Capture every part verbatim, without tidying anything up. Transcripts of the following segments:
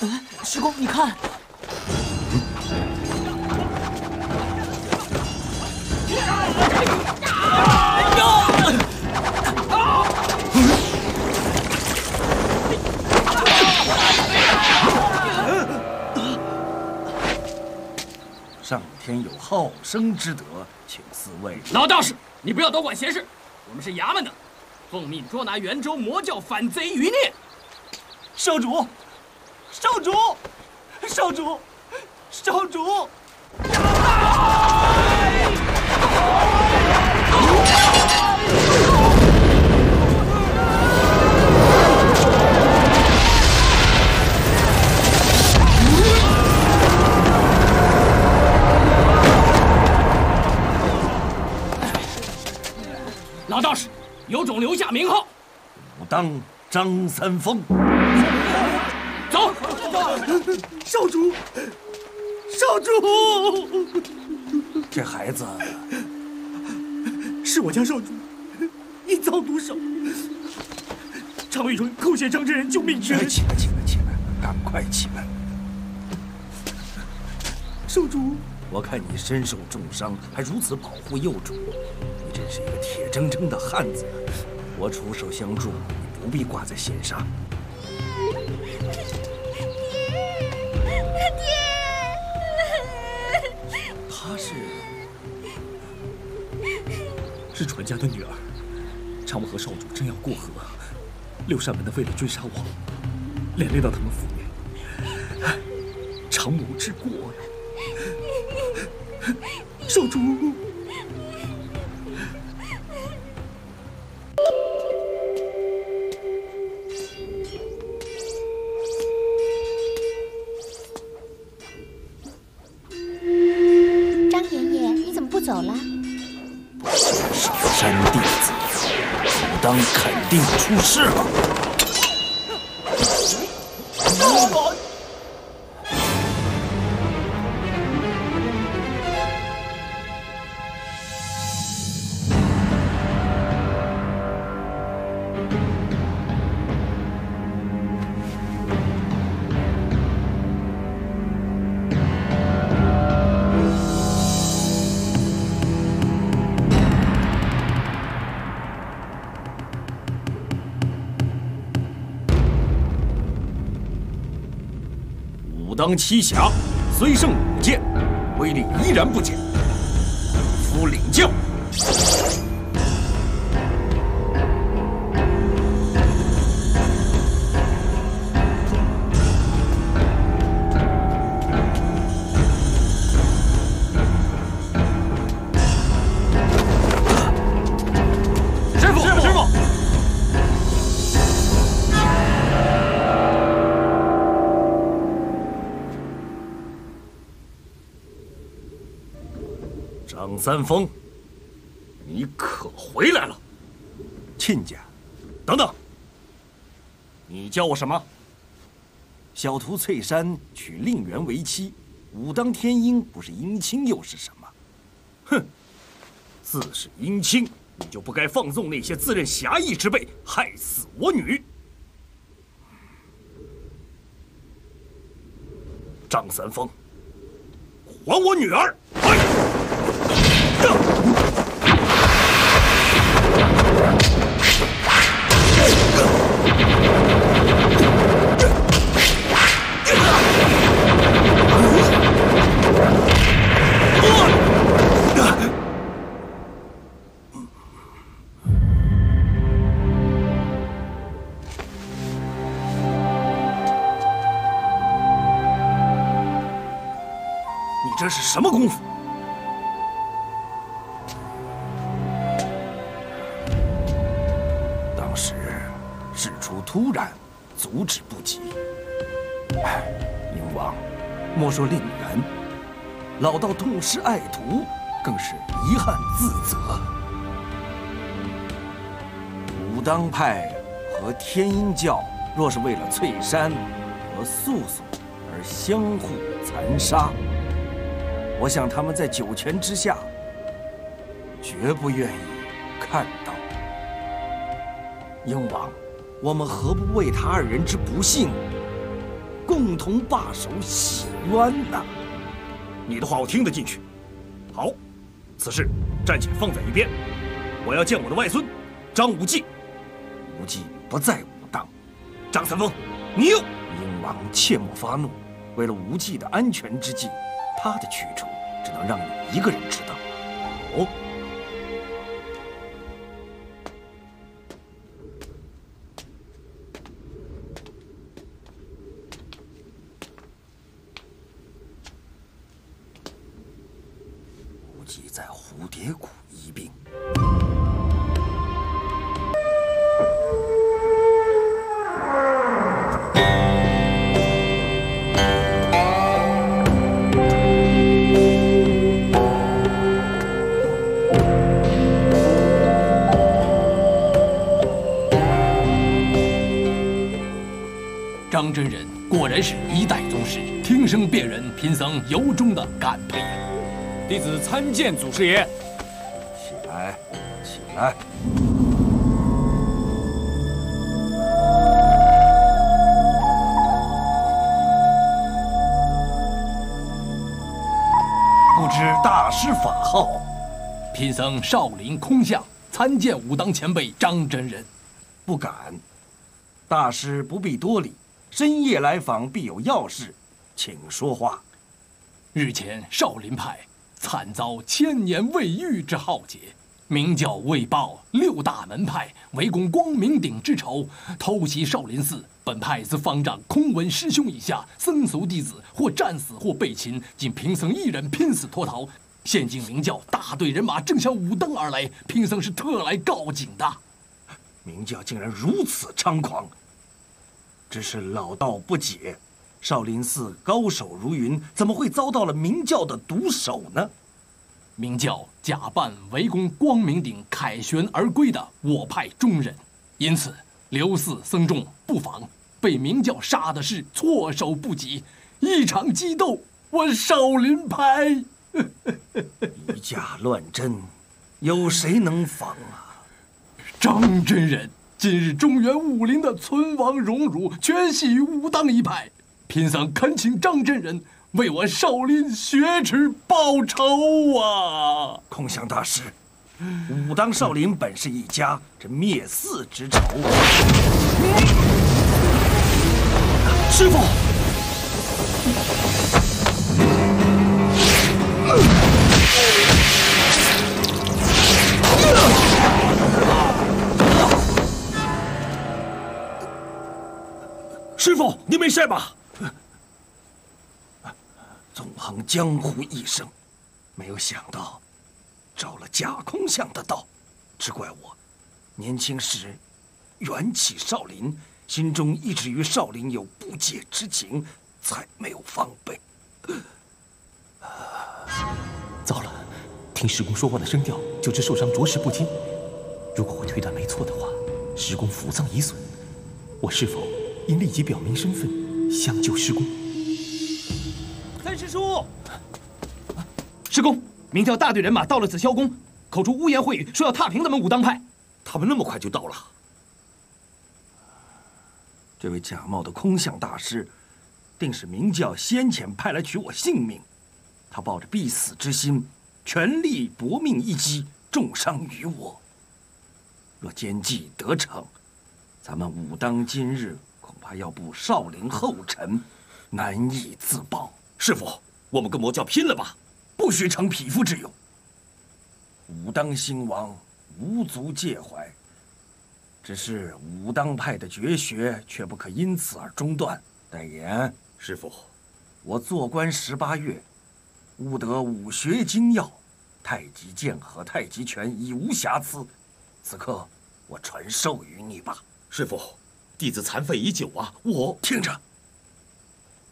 嗯，师公，你看。 上天有好生之德，请四位。老道士，你不要多管闲事，我们是衙门的，奉命捉拿袁州魔教反贼余孽。少主，少主，少主，少主！老道士，有种留下名号。武当张三丰。走，少主，少主。这孩子，是我家少主一遭毒手，常为人寇显章之人救命之恩。起来，起来，起来，赶快起来！少主，我看你身受重伤，还如此保护幼主。 真是一个铁铮铮的汉子，我出手相助，你不必挂在心上。爹，爹，她是是传家的女儿。长木和少主正要过河，六扇门的为了追杀我，连累到他们父女，长母之过呀！少主。 出事了！武当七侠虽胜五剑，威力依然不减。夫领教。 张三丰，你可回来了！亲家，等等，你叫我什么？小徒翠山娶令媛为妻，武当天鹰不是姻亲又是什么？哼，自是姻亲，你就不该放纵那些自认侠义之辈，害死我女。张三丰，还我女儿！哎 你这是什么功夫？ 突然，阻止不及。哎，宁王，莫说令媛，老道痛失爱徒，更是遗憾自责。武当派和天鹰教若是为了翠山和素素而相互残杀，我想他们在九泉之下，绝不愿意看到。英王。 我我们何不为他二人之不幸，共同罢手洗冤呢？你的话我听得进去。好，此事暂且放在一边。我要见我的外孙张无忌。无忌不在武当。张三丰，你有！英王切莫发怒。为了无忌的安全之计，他的去处只能让你一个人知道。哦。 蝴蝶谷一病，张真人果然是一代宗师，听声辨人，贫僧由衷的感佩。 弟子参见祖师爷。起来，起来。不知大师法号？贫僧少林空相参见武当前辈张真人。不敢。大师不必多礼，深夜来访必有要事，请说话。日前少林派。 惨遭千年未遇之浩劫，明教未报，六大门派围攻光明顶之仇，偷袭少林寺。本派自方丈空文师兄以下僧俗弟子，或战死，或被擒，仅贫僧一人拼死脱逃。现今明教大队人马正向武当而来，贫僧是特来告警的。明教竟然如此猖狂，只是老道不解。 少林寺高手如云，怎么会遭到了明教的毒手呢？明教假扮围攻光明顶凯旋而归的我派中人，因此刘寺僧众不防被明教杀的是措手不及。一场激斗，我少林派以假乱真，有谁能防啊？张真人，今日中原武林的存亡荣辱，全系于武当一派。 贫僧恳请张真人为我少林雪耻报仇啊！空相大师，武当少林本是一家，这灭寺之仇。师父，师父，您没事吧？ 纵横江湖一生，没有想到着了假空相的道，只怪我年轻时缘起少林，心中一直与少林有不解之情，才没有防备。糟了，听师公说话的声调，就知受伤着实不轻。如果我推断没错的话，师公服丧已损，我是否应立即表明身份，相救师公？ 师叔，师公，明教大队人马到了紫霄宫，口出污言秽语，说要踏平咱们武当派。他们那么快就到了？这位假冒的空相大师，定是明教先遣派来取我性命。他抱着必死之心，全力搏命一击，重伤于我。若奸计得逞，咱们武当今日恐怕要步少林后尘，难以自保。 师父，我们跟魔教拼了吧！不许逞匹夫之勇。武当兴亡，无足介怀。只是武当派的绝学却不可因此而中断。代言，师父，我做官十八月，悟得武学精要，太极剑和太极拳已无瑕疵。此刻，我传授于你吧。师父，弟子残废已久啊！我听着。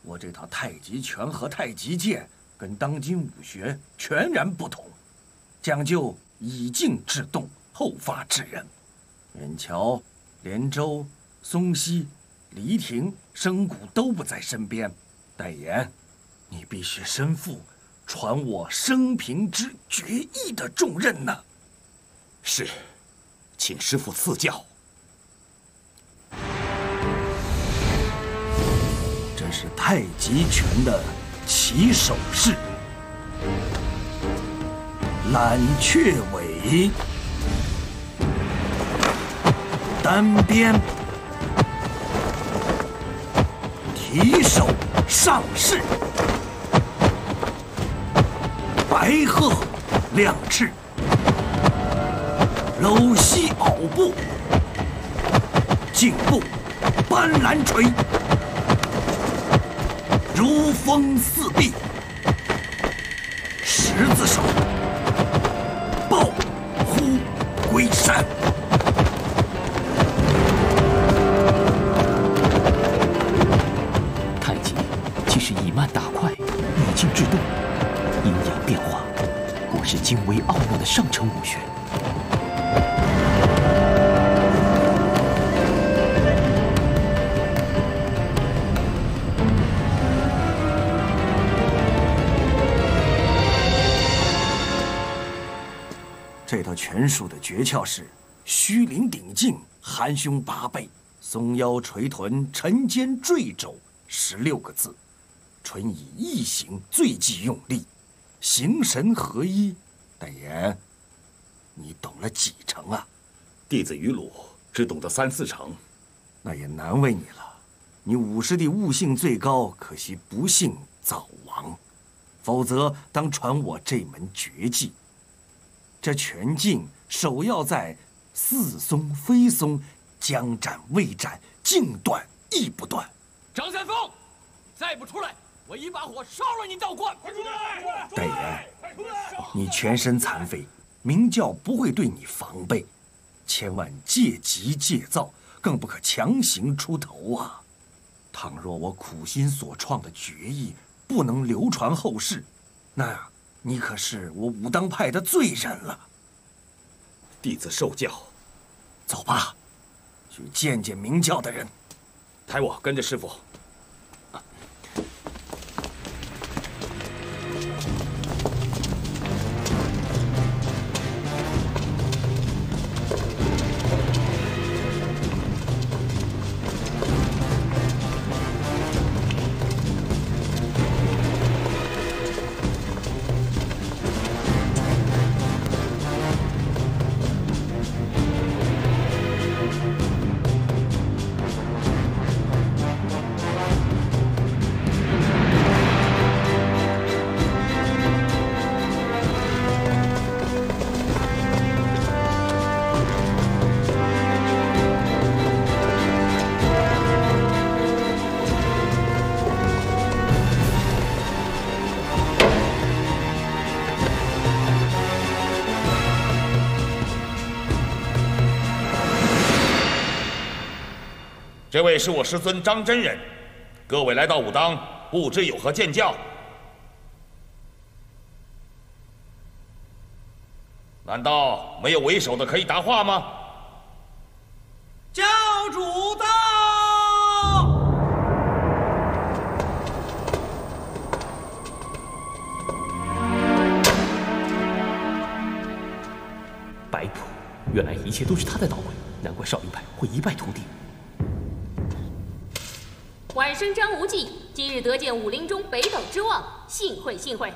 我这套太极拳和太极剑跟当今武学全然不同，讲究以静制动，后发制人。远桥、连州、松溪、黎亭、深谷都不在身边。代言，你必须身负传我生平之绝艺的重任呢。是，请师父赐教。是太极拳的起手式——揽雀尾、单鞭、提手上势、白鹤亮翅、搂膝拗步、颈部斑斓锤。 如风似臂，十字手，抱呼归山。太极既是以慢打快，以静制动，阴阳变化，果是精微奥妙的上乘武学。 这套拳术的诀窍是虚灵顶颈、含胸拔背、松腰垂臀、沉肩坠肘十六个字，纯以意形最忌用力，形神合一。但言，你懂了几成啊？弟子于鲁只懂得三四成，那也难为你了。你五师弟悟性最高，可惜不幸早亡，否则当传我这门绝技。 这拳劲首要在似松非松、将斩未斩、茎断亦不断。张三丰，再不出来，我一把火烧了你道观！快出来！戴言，你全身残废，明教不会对你防备，千万戒急戒躁，更不可强行出头啊！倘若我苦心所创的绝艺不能流传后世，那…… 你可是我武当派的罪人了。弟子受教，走吧，去见见明教的人。抬我，跟着师傅。啊、这位是我师尊张真人，各位来到武当，不知有何见教？难道没有为首的可以答话吗？教主到！白朴，原来一切都是他在捣鬼，难怪少林派会一败涂地。 晚生张无忌，今日得见武林中北斗之望，幸会幸会。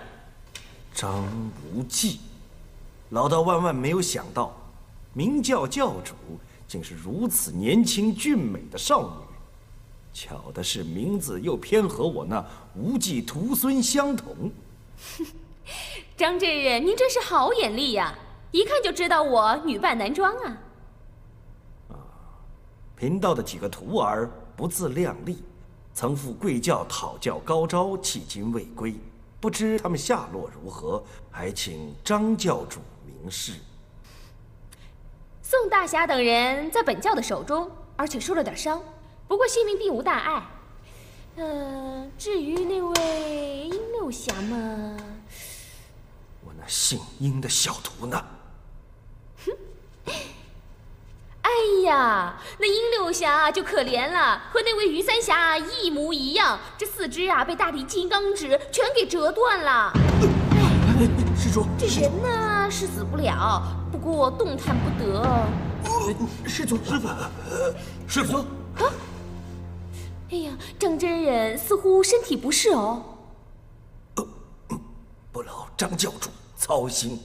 张无忌，老道万万没有想到，明教教主竟是如此年轻俊美的少女。巧的是，名字又偏和我那无忌徒孙相同。张真人，您真是好眼力呀、啊，一看就知道我女扮男装啊。啊，贫道的几个徒儿不自量力。 曾赴贵教讨教高招，迄今未归，不知他们下落如何？还请张教主明示。宋大侠等人在本教的手中，而且受了点伤，不过性命并无大碍。呃，至于那位殷六侠嘛，我那姓殷的小徒呢？哼。 哎呀，那殷六侠、啊、就可怜了，和那位于三侠、啊、一模一样，这四肢啊被大力金刚指全给折断了。施主，这人呢是死不了，不过动弹不得。施主，师傅，师傅啊，哎呀，张真人似乎身体不适哦。呃、不劳张教主操心，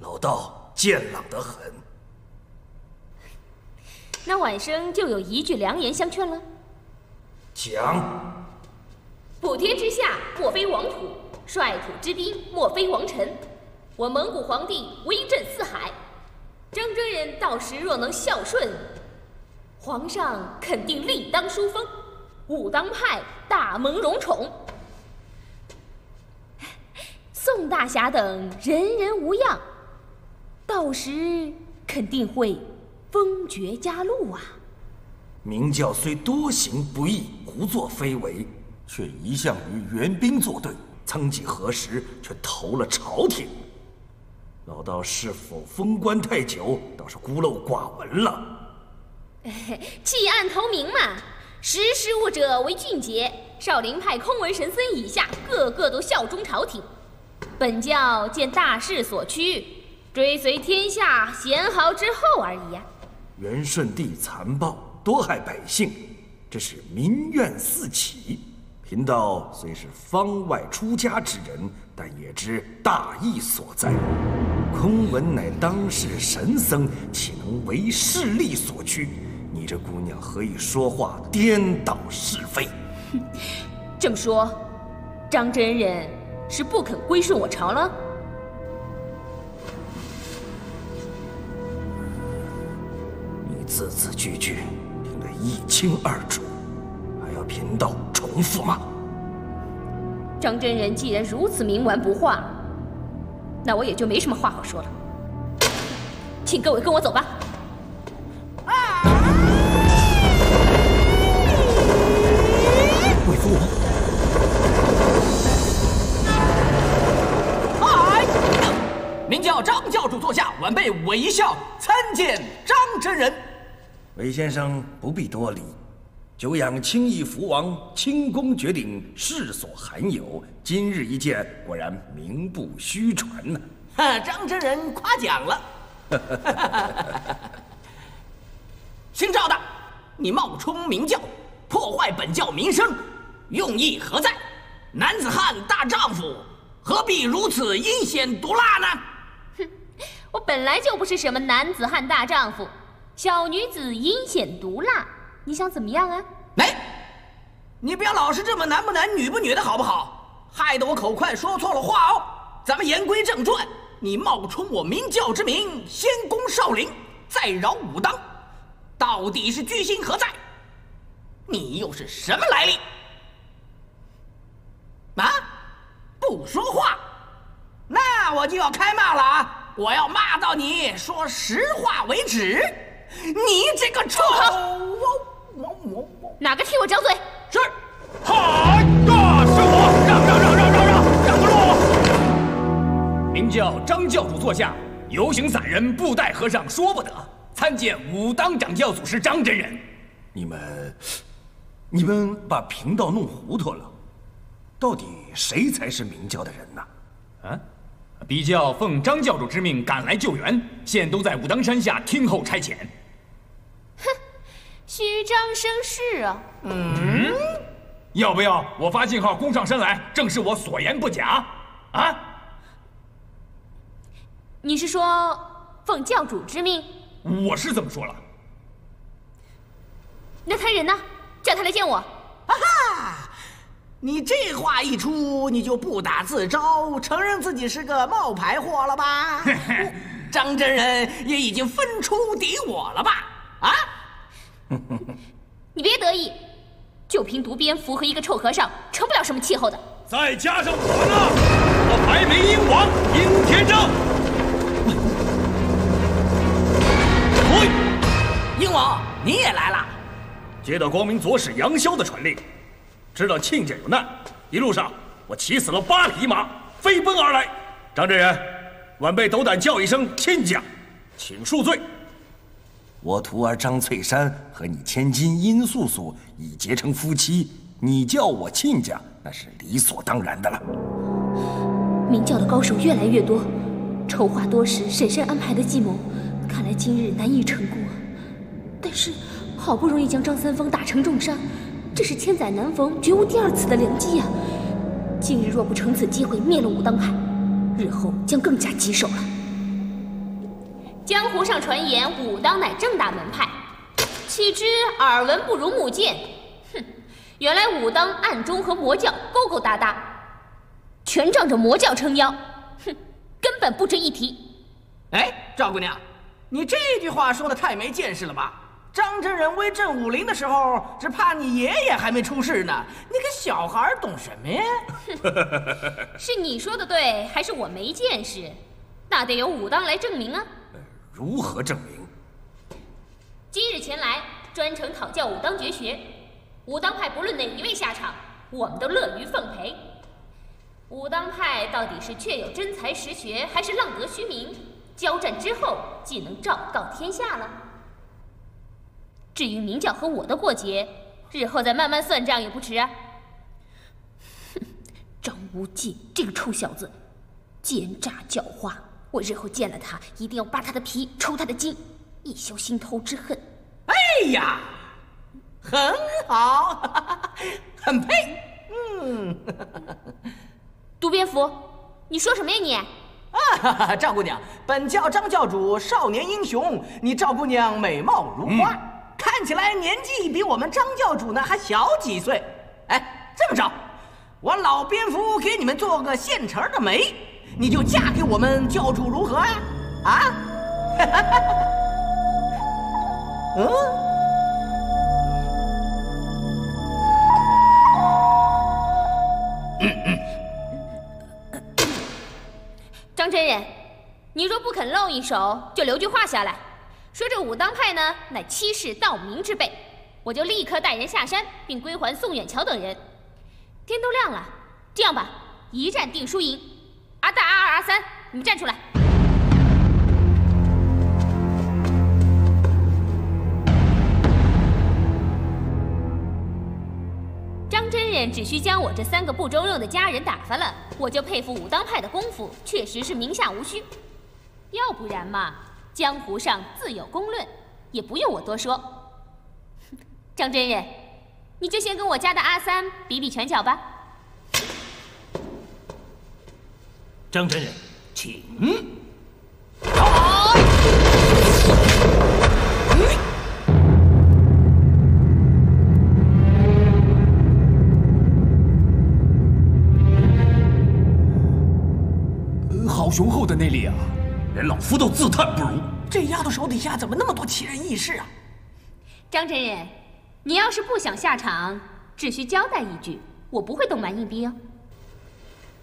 老道健朗得很。那晚生就有一句良言相劝了。讲。普天之下，莫非王土；率土之滨，莫非王臣。我蒙古皇帝威震四海，张真人到时若能孝顺，皇上肯定立当书封，武当派大蒙荣宠。宋大侠等人人无恙，到时肯定会封爵加禄啊！明教虽多行不义、胡作非为，却一向与援兵作对，曾几何时却投了朝廷。 老道是否封官太久，倒是孤陋寡闻了。弃暗投明嘛，识时务者为俊杰。少林派空文神僧以下，个个都效忠朝廷。本教见大势所趋，追随天下贤豪之后而已呀、啊。元顺帝残暴，多害百姓，这是民怨四起。贫道虽是方外出家之人，但也知大义所在。 空文乃当世神僧，岂能为势力所趋？你这姑娘何以说话颠倒是非？这么说，张真人是不肯归顺我朝了？你字字句句听得一清二楚，还要贫道重复吗？张真人既然如此冥顽不化。 那我也就没什么话好说了，请各位跟我走吧。魏福王。 明教张教主座下，晚辈韦一笑参见张真人。韦先生不必多礼，久仰清义福王清功绝顶，世所罕有。 今日一见，果然名不虚传呐！哈，张真人夸奖了。姓赵的，你冒充明教，破坏本教名声，用意何在？男子汉大丈夫，何必如此阴险毒辣呢？哼，我本来就不是什么男子汉大丈夫，小女子阴险毒辣，你想怎么样啊？哎，你不要老是这么男不男女不女的好不好？ 害得我口快说错了话哦！咱们言归正传，你冒充我明教之名，先攻少林，再扰武当，到底是居心何在？你又是什么来历？啊！不说话，那我就要开骂了啊！我要骂到你说实话为止！你这个臭……哪个替我掌嘴？是。嗨，大圣！ 明教张教主座下，有请散人布袋和尚说不得参见武当掌教祖师张真人。你们，你们把贫道弄糊涂了。到底谁才是明教的人呢？啊，比教奉张教主之命赶来救援，现都在武当山下听候差遣。哼，虚张声势啊！嗯，要不要我发信号攻上山来，证实我所言不假？啊？ 你是说奉教主之命？我是这么说了。那他人呢？叫他来见我。啊哈！你这话一出，你就不打自招，承认自己是个冒牌货了吧？张真人也已经分出敌我了吧？啊！你别得意，就凭毒蝙蝠和一个臭和尚，成不了什么气候的。再加上我呢，我排名鹰王殷天正。 英王，你也来了。接到光明左使杨逍的传令，知道亲家有难，一路上我骑死了八匹马，飞奔而来。张真人，晚辈斗胆叫一声亲家，请恕罪。我徒儿张翠山和你千金殷素素已结成夫妻，你叫我亲家，那是理所当然的了。明教的高手越来越多，筹划多时、审慎安排的计谋，看来今日难以成功啊。 但是，好不容易将张三丰打成重伤，这这是千载难逢、绝无第二次的良机呀、啊！今日若不乘此机会灭了武当派，日后将更加棘手了。江湖上传言武当乃正大门派，岂知耳闻不如目见。哼，原来武当暗中和魔教勾勾搭搭，全仗着魔教撑腰。哼，根本不值一提。哎，赵姑娘，你这句话说的太没见识了吧？ 张真人威震武林的时候，只怕你爷爷还没出世呢。你个小孩懂什么呀？是你说的对，还是我没见识？那得由武当来证明啊。如何证明？今日前来，专程讨教武当绝学。武当派不论哪一位下场，我们都乐于奉陪。武当派到底是确有真才实学，还是浪得虚名？交战之后，既能昭告天下了。 至于明教和我的过节，日后再慢慢算账也不迟啊！哼，张无忌这个臭小子，奸诈狡猾，我日后见了他，一定要扒他的皮，抽他的筋，以消心头之恨。哎呀，很好，很配。嗯，毒蝙蝠，你说什么呀你？ 啊，赵姑娘，本教张教主少年英雄，你赵姑娘美貌如花，嗯、看起来年纪比我们张教主呢还小几岁。哎，这么着，我老蝙蝠给你们做个现成的媒，你就嫁给我们教主如何啊？啊？嗯？嗯嗯 张真人，你若不肯露一手，就留句话下来，说这武当派呢乃欺世盗名之辈，我就立刻带人下山，并归还宋远桥等人。天都亮了，这样吧，一战定输赢。阿大、阿二、阿三，你们站出来！张真人只需将我这三个不中用的家人打发了。 我就佩服武当派的功夫，确实是名下无虚。要不然嘛，江湖上自有公论，也不用我多说。张真人，你就先跟我家的阿三比比拳脚吧。张真人，请。好。嗯 雄厚的内力啊，连老夫都自叹不如。这丫头手底下怎么那么多奇人异事啊？张真人，你要是不想下场，只需交代一句，我不会动蛮硬逼哦。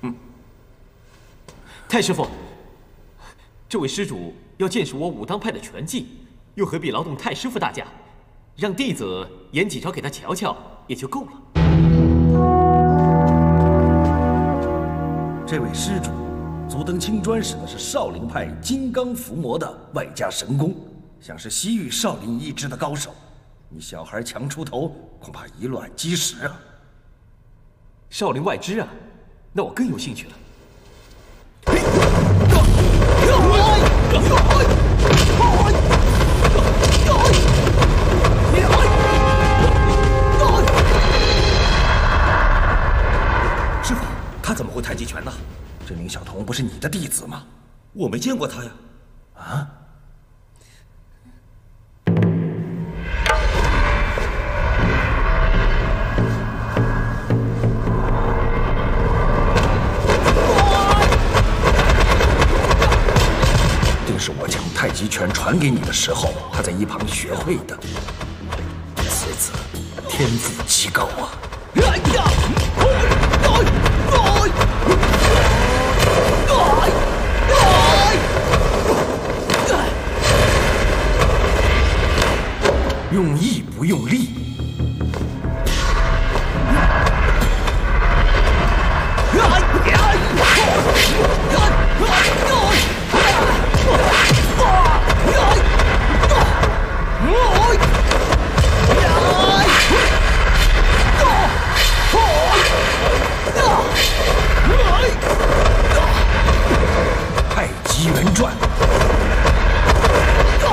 嗯。太师傅，这位施主要见识我武当派的拳技，又何必劳动太师傅大驾？让弟子演几招给他瞧瞧也就够了。这位施主。 足登青砖使的是少林派金刚伏魔的外加神功，想是西域少林一支的高手，你小孩强出头，恐怕以卵击石啊！少林外支啊，那我更有兴趣了。师傅，他怎么会太极拳呢？ 这林晓彤不是你的弟子吗？我没见过他呀。啊！这是我将太极拳传给你的时候，还在一旁学会的。此子天赋极高啊！哎呀！哎哎 用意不用力，太极圆转。 啊！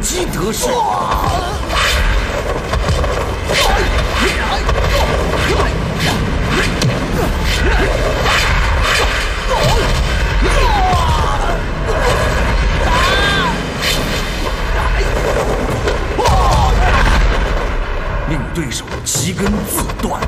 机得势。令对手齐根自断。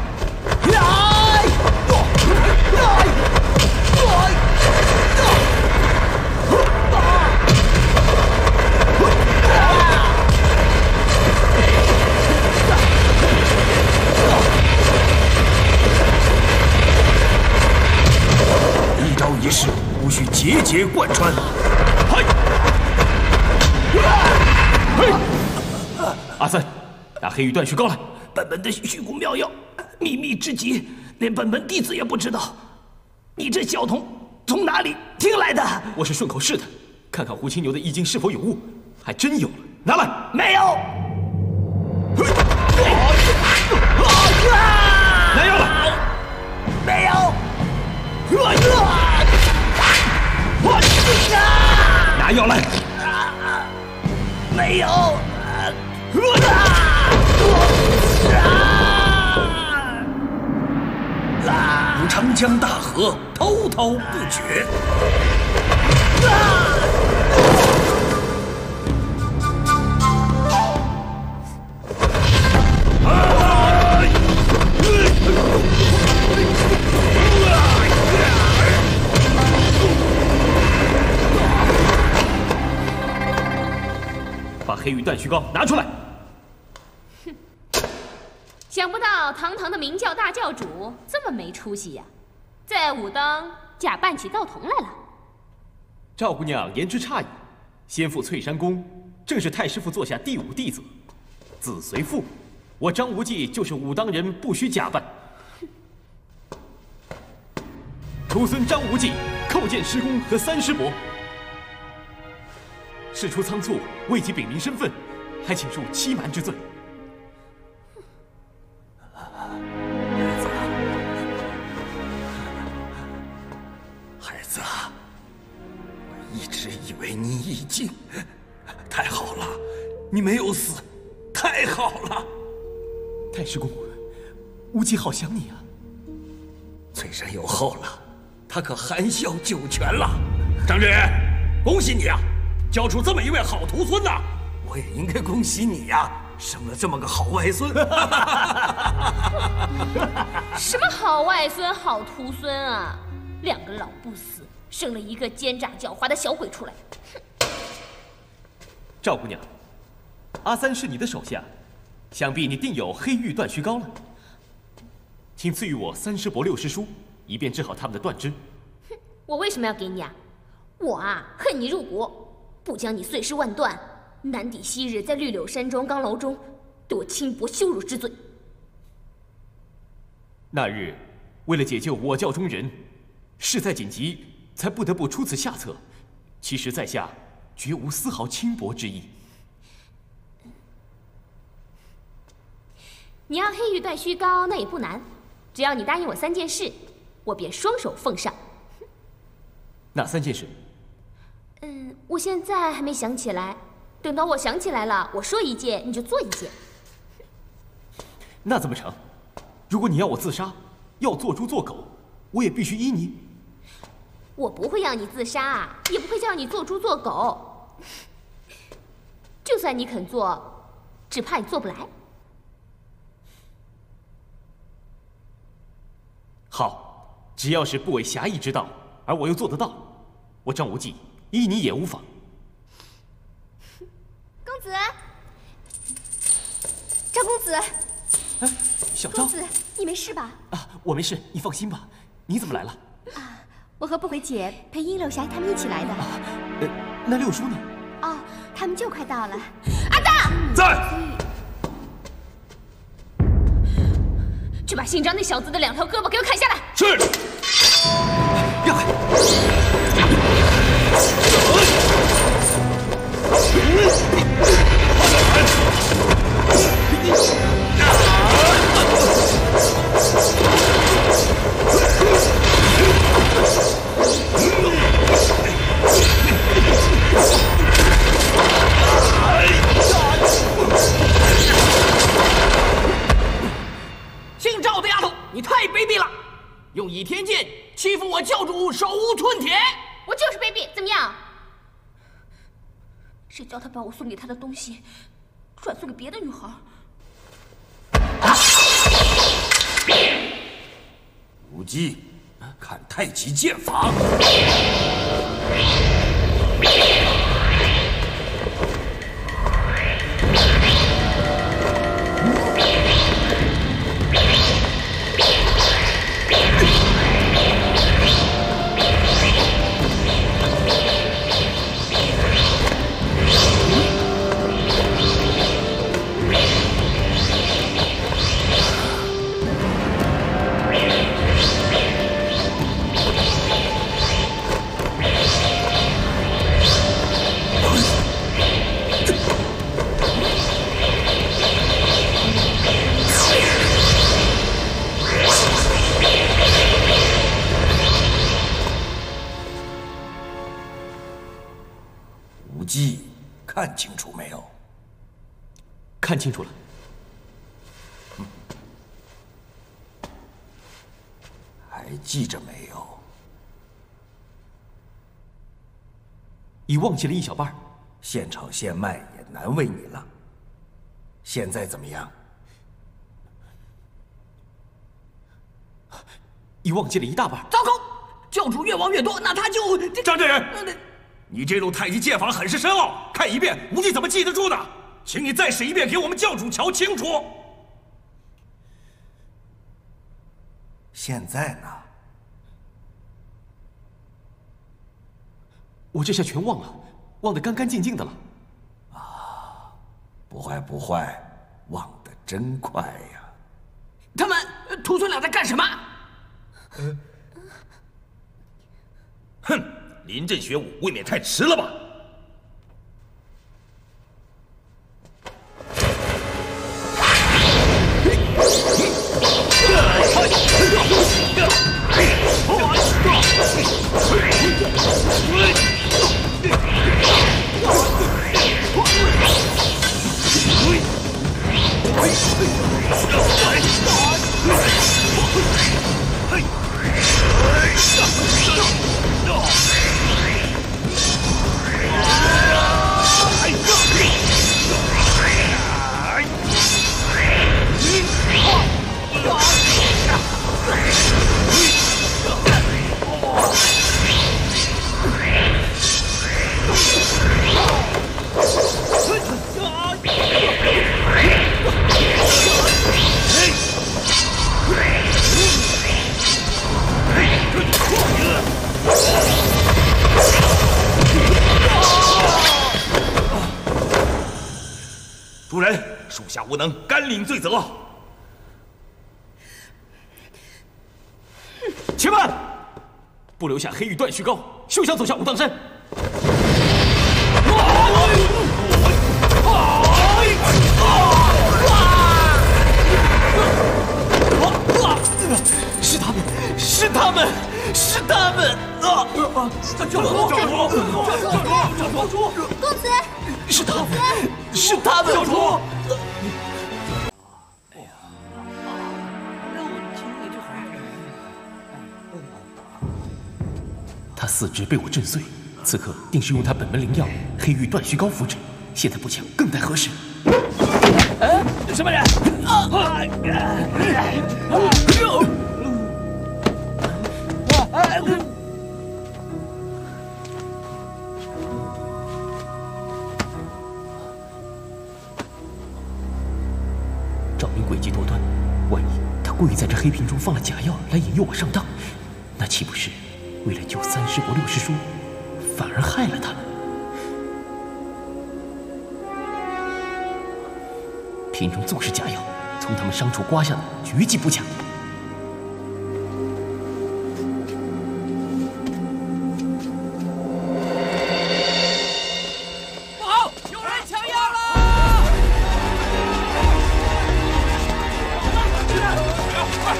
一式无需节节贯穿。阿三，把黑羽断续膏来。本门的续骨妙药，秘密之极，连本门弟子也不知道。你这小童从哪里听来的？我是顺口试的，看看胡青牛的易经是否有误。还真有了，拿来。没有。拿药来。没有。 拿药来！没有。如长江大河，滔滔不绝。把黑羽断续膏拿出来！哼，想不到堂堂的明教大教主这么没出息呀、啊，在武当假扮起道童来了。赵姑娘言之差矣，先父翠山宫正是太师傅座下第五弟子，子随父。我张无忌就是武当人，不许假扮。徒孙张无忌叩见师公和三师伯。 事出仓促，未及禀明身份，还请恕欺瞒之罪。孩子啊，孩子啊，我一直以为你已经……太好了，你没有死，太好了！太师公，无忌好想你啊。翠山有后了，他可含笑九泉了。张真，恭喜你啊！ 教出这么一位好徒孙呐，我也应该恭喜你呀、啊，生了这么个好外孙。什么好外孙、好徒孙啊？两个老不死，生了一个奸诈狡猾的小鬼出来。赵姑娘，阿三是你的手下，想必你定有黑玉断续膏了，请赐予我三师伯、六师叔，以便治好他们的断肢。哼，我为什么要给你啊？我啊，恨你入骨。 不将你碎尸万段，难抵昔日在绿柳山庄钢牢中对我轻薄羞辱之罪。那日，为了解救我教中人，事在紧急，才不得不出此下策。其实，在下绝无丝毫轻薄之意。你要黑玉断续膏，那也不难，只要你答应我三件事，我便双手奉上。哪三件事？ 嗯，我现在还没想起来。等到我想起来了，我说一件你就做一件。那怎么成？如果你要我自杀，要做猪做狗，我也必须依你。我不会要你自杀，也不会叫你做猪做狗。就算你肯做，只怕你做不来。好，只要是不违侠义之道，而我又做得到，我张无忌。 依你也无妨，公子，赵公子，哎，小赵，公子，你没事吧？啊，我没事，你放心吧。你怎么来了？啊，我和不悔姐陪殷漏霞他们一起来的。啊，呃，那六叔呢？哦，他们就快到了。阿大在。去把姓张那小子的两条胳膊给我砍下来。是。让开。 哎！我教主手无寸铁。我就是卑鄙，怎么样？谁叫他把我送给他的东西转送给别的女孩？啊、无忌，看太极剑法。 看清楚没有？看清楚了。还记着没有？已忘记了一小半。现炒现卖也难为你了。现在怎么样？已忘记了一大半。糟糕！教主越忘越多，那他就……张真人。 你这路太极剑法很是深奥，看一遍无忌怎么记得住的？请你再使一遍，给我们教主瞧清楚。现在呢？我这下全忘了，忘得干干净净的了。啊，不坏不坏，忘得真快呀！他们徒孙俩在干什么？呃、哼！ 临阵学武，未免太迟了吧！主人，属下无能，甘领罪责。且慢！不留下黑玉断续膏，休想走下武当山。 是他们，是他们，是他们！啊啊！教主，教主，教主，教主，公子，是他们，是他们！教主，哎呀，他四肢被我震碎，此刻定是用他本门灵药黑玉断续膏服制，现在不抢更待何时？ 哎，什么人？啊！赵明诡计多端，万一他故意在这黑瓶中放了假药来引诱我上当，那岂不是为了救三师伯、六师叔，反而害了他们？ 瓶中纵是假药，从他们伤处刮下的，绝技不假。不好，有人抢药了！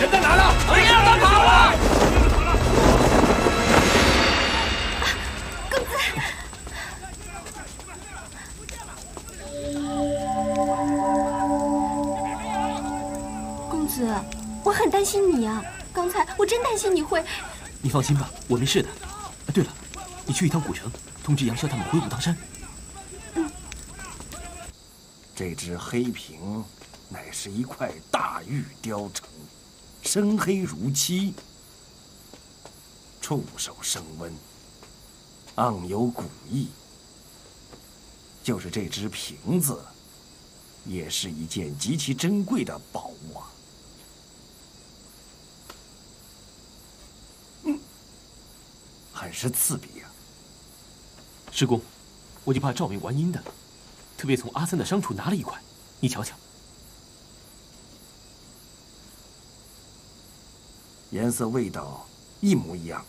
人在哪了？不要他跑了！公子。 我很担心你啊！刚才我真担心你会你放心吧，我没事的。对了，你去一趟古城，通知杨逍他们回武当山。嗯。这只黑瓶乃是一块大玉雕成，深黑如漆，触手生温，盎有古意。就是这只瓶子，也是一件极其珍贵的宝物啊。 很是刺鼻呀、啊！师公，我就怕照明玩阴的，特别从阿三的商处拿了一块，你瞧瞧，颜色、味道一模一样，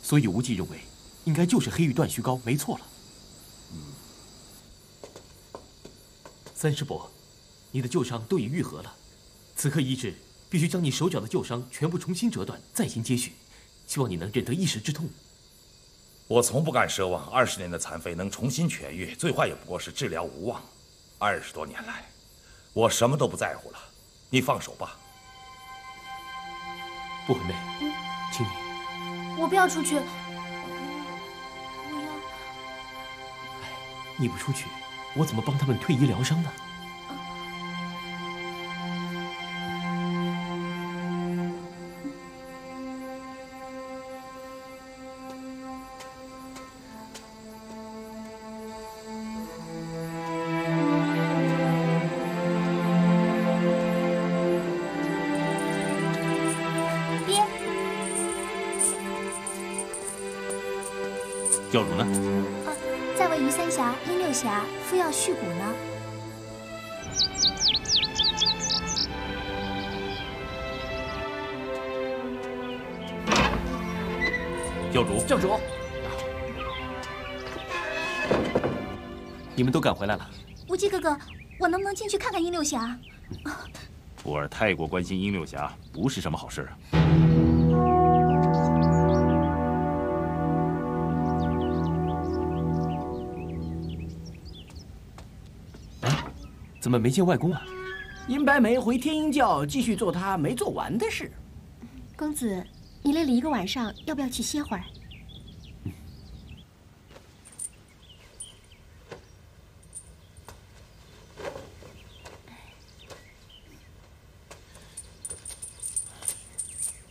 所以无忌认为应该就是黑玉断须膏，没错了。嗯，三师伯，你的旧伤都已愈合了，此刻医治必须将你手脚的旧伤全部重新折断，再行接续。 希望你能忍得一时之痛。我从不敢奢望二十年的残废能重新痊愈，最坏也不过是治疗无望。二十多年来，我什么都不在乎了，你放手吧。不悔妹，嗯、请你。我不要出去，我要。你不出去，我怎么帮他们退医疗伤呢？ 药乳呢？啊，在为于三峡、殷六峡敷药续骨呢。药乳，教主，你们都赶回来了。无忌哥哥，我能不能进去看看殷六峡？徒儿太过关心殷六峡，不是什么好事啊。 怎么没见外公啊？殷白眉回天鹰教继续做他没做完的事。公子，你累了一个晚上，要不要去歇会儿？嗯、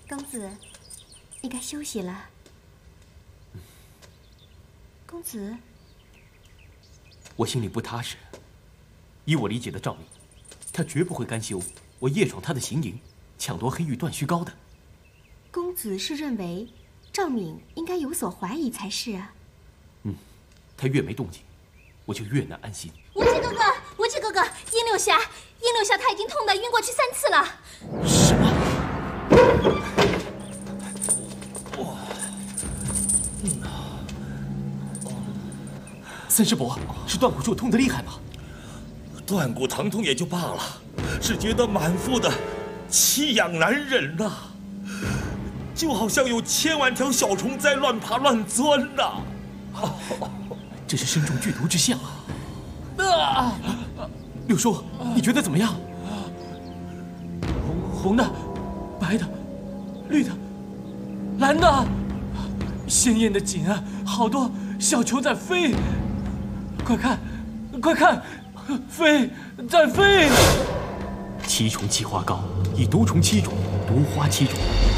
公子，你该休息了。嗯、公子，我心里不踏实。 以我理解的赵明，他绝不会甘休我夜闯他的行营，抢夺黑玉断须膏的。公子是认为赵敏应该有所怀疑才是啊。嗯，他越没动静，我就越难安心。无忌哥哥，无忌哥哥，殷六侠，殷六侠他已经痛得晕过去三次了。什么？哇！嗯哦、三师伯，是断骨处痛得厉害吗？ 断骨疼痛也就罢了，只觉得满腹的奇痒难忍呐、啊，就好像有千万条小虫在乱爬乱钻呐、啊，这是身中剧毒之象啊！啊，六叔，你觉得怎么样？红红的、白的、绿的、蓝的，鲜艳的锦啊，好多小球在飞，快看，快看！ 飞，在飞呢！七重气化膏以毒虫七种、毒花七种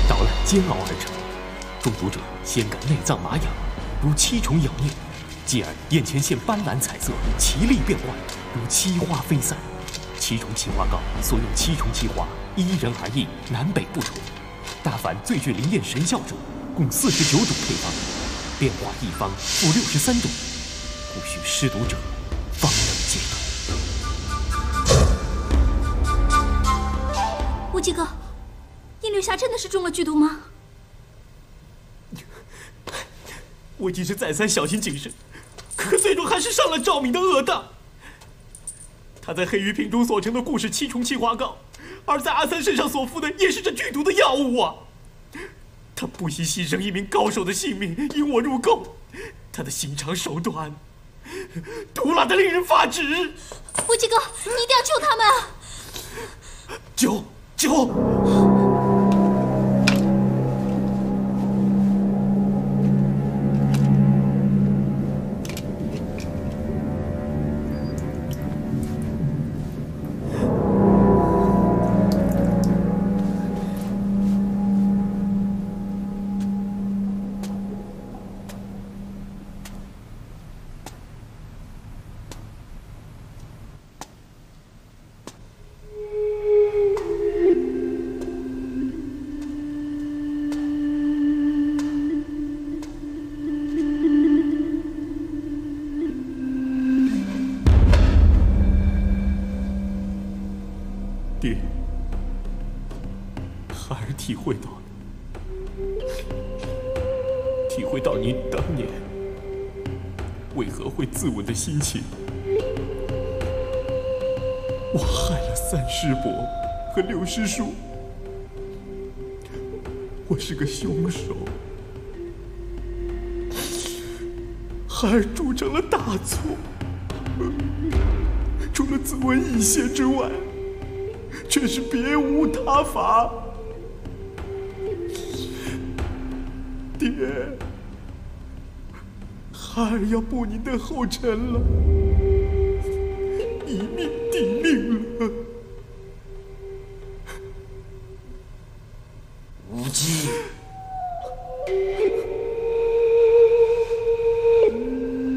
捣烂煎熬而成，中毒者先感内脏麻痒，如七重咬啮，继而眼前现斑斓彩色，其力变幻，如七花飞散。七重气化膏所用七重气化，依人而异，南北不同。大凡最具灵验神效者，共四十九种配方，变化一方负六十三种，故需施毒者方能解毒。 无忌哥，殷六侠真的是中了剧毒吗？我已经是再三小心谨慎，可最终还是上了赵敏的恶当。他在黑玉瓶中所成的故事七重气化膏，而在阿三身上所敷的也是这剧毒的药物啊！他不惜牺牲一名高手的性命引我入宫，他的心肠手段毒辣得令人发指。无忌哥，你一定要救他们啊！救！ 救！会到了，体会到您当年为何会自刎的心情。我害了三师伯和六师叔，我是个凶手，孩儿铸成了大错。除了自刎一血之外，却是别无他法。爹，孩儿要步您的后尘了，一命抵命了。无忌。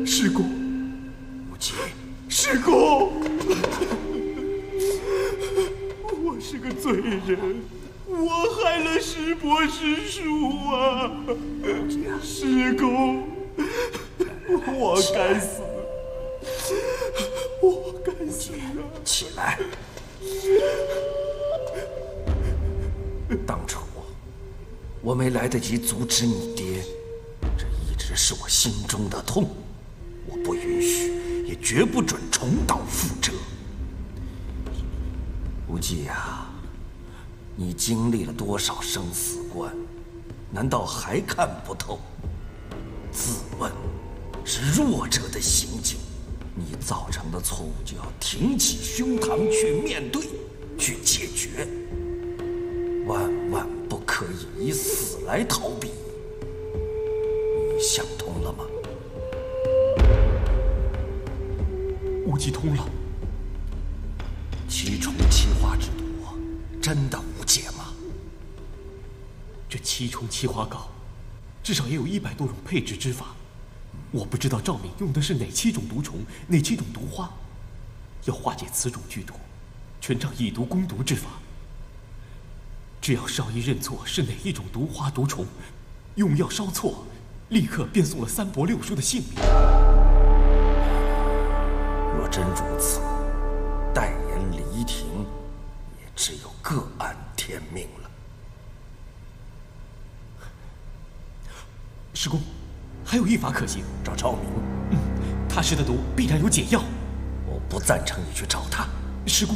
师公。无忌。师公。我是个罪人，我害了师伯师叔啊！师公，我该死，我该死啊！起来！当初我没来得及阻止你爹，这一直是我心中的痛，我不允许，也绝不准重蹈覆辙。无忌呀，你经历了多少生死关，难道还看不透？自刎是弱者的行径，你造成的错误就要挺起胸膛去面对，去解决，万万不可以以死来逃避。你想通了吗？无忌通了。齐楚七华之毒真的无解吗？这七重七华镐至少也有一百多种配置之法，我不知道赵敏用的是哪七种毒虫，哪七种毒花。要化解此种剧毒，全仗以毒攻毒之法。只要少一认错是哪一种毒花毒虫，用药稍错，立刻便送了三伯六叔的性命。若真如此，代言黎庭也只有各安天命了。师公，还有一法可行，找赵明。嗯，他施的毒必然有解药。我不赞成你去找他。师公，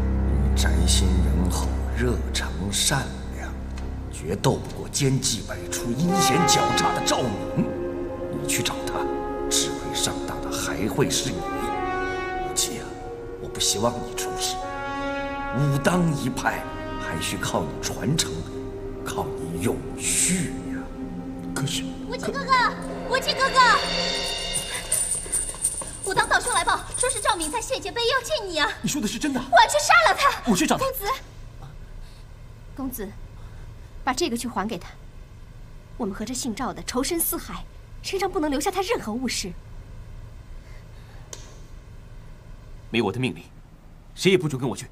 你宅心仁厚，热诚善良，绝斗不过奸计百出、阴险狡诈的赵明。你去找他，吃亏上当的还会是你。希望你出事，武当一派还需靠你传承，靠你永续呀、啊。可是，无忌哥哥，无忌哥哥，武当道兄来报，说是赵敏在谢杰碑要见你啊。你说的是真的？我要去杀了他。我去找他。公子，公子，把这个去还给他。我们和这姓赵的仇深似海，身上不能留下他任何物事。没我的命令，谁也不准跟我去。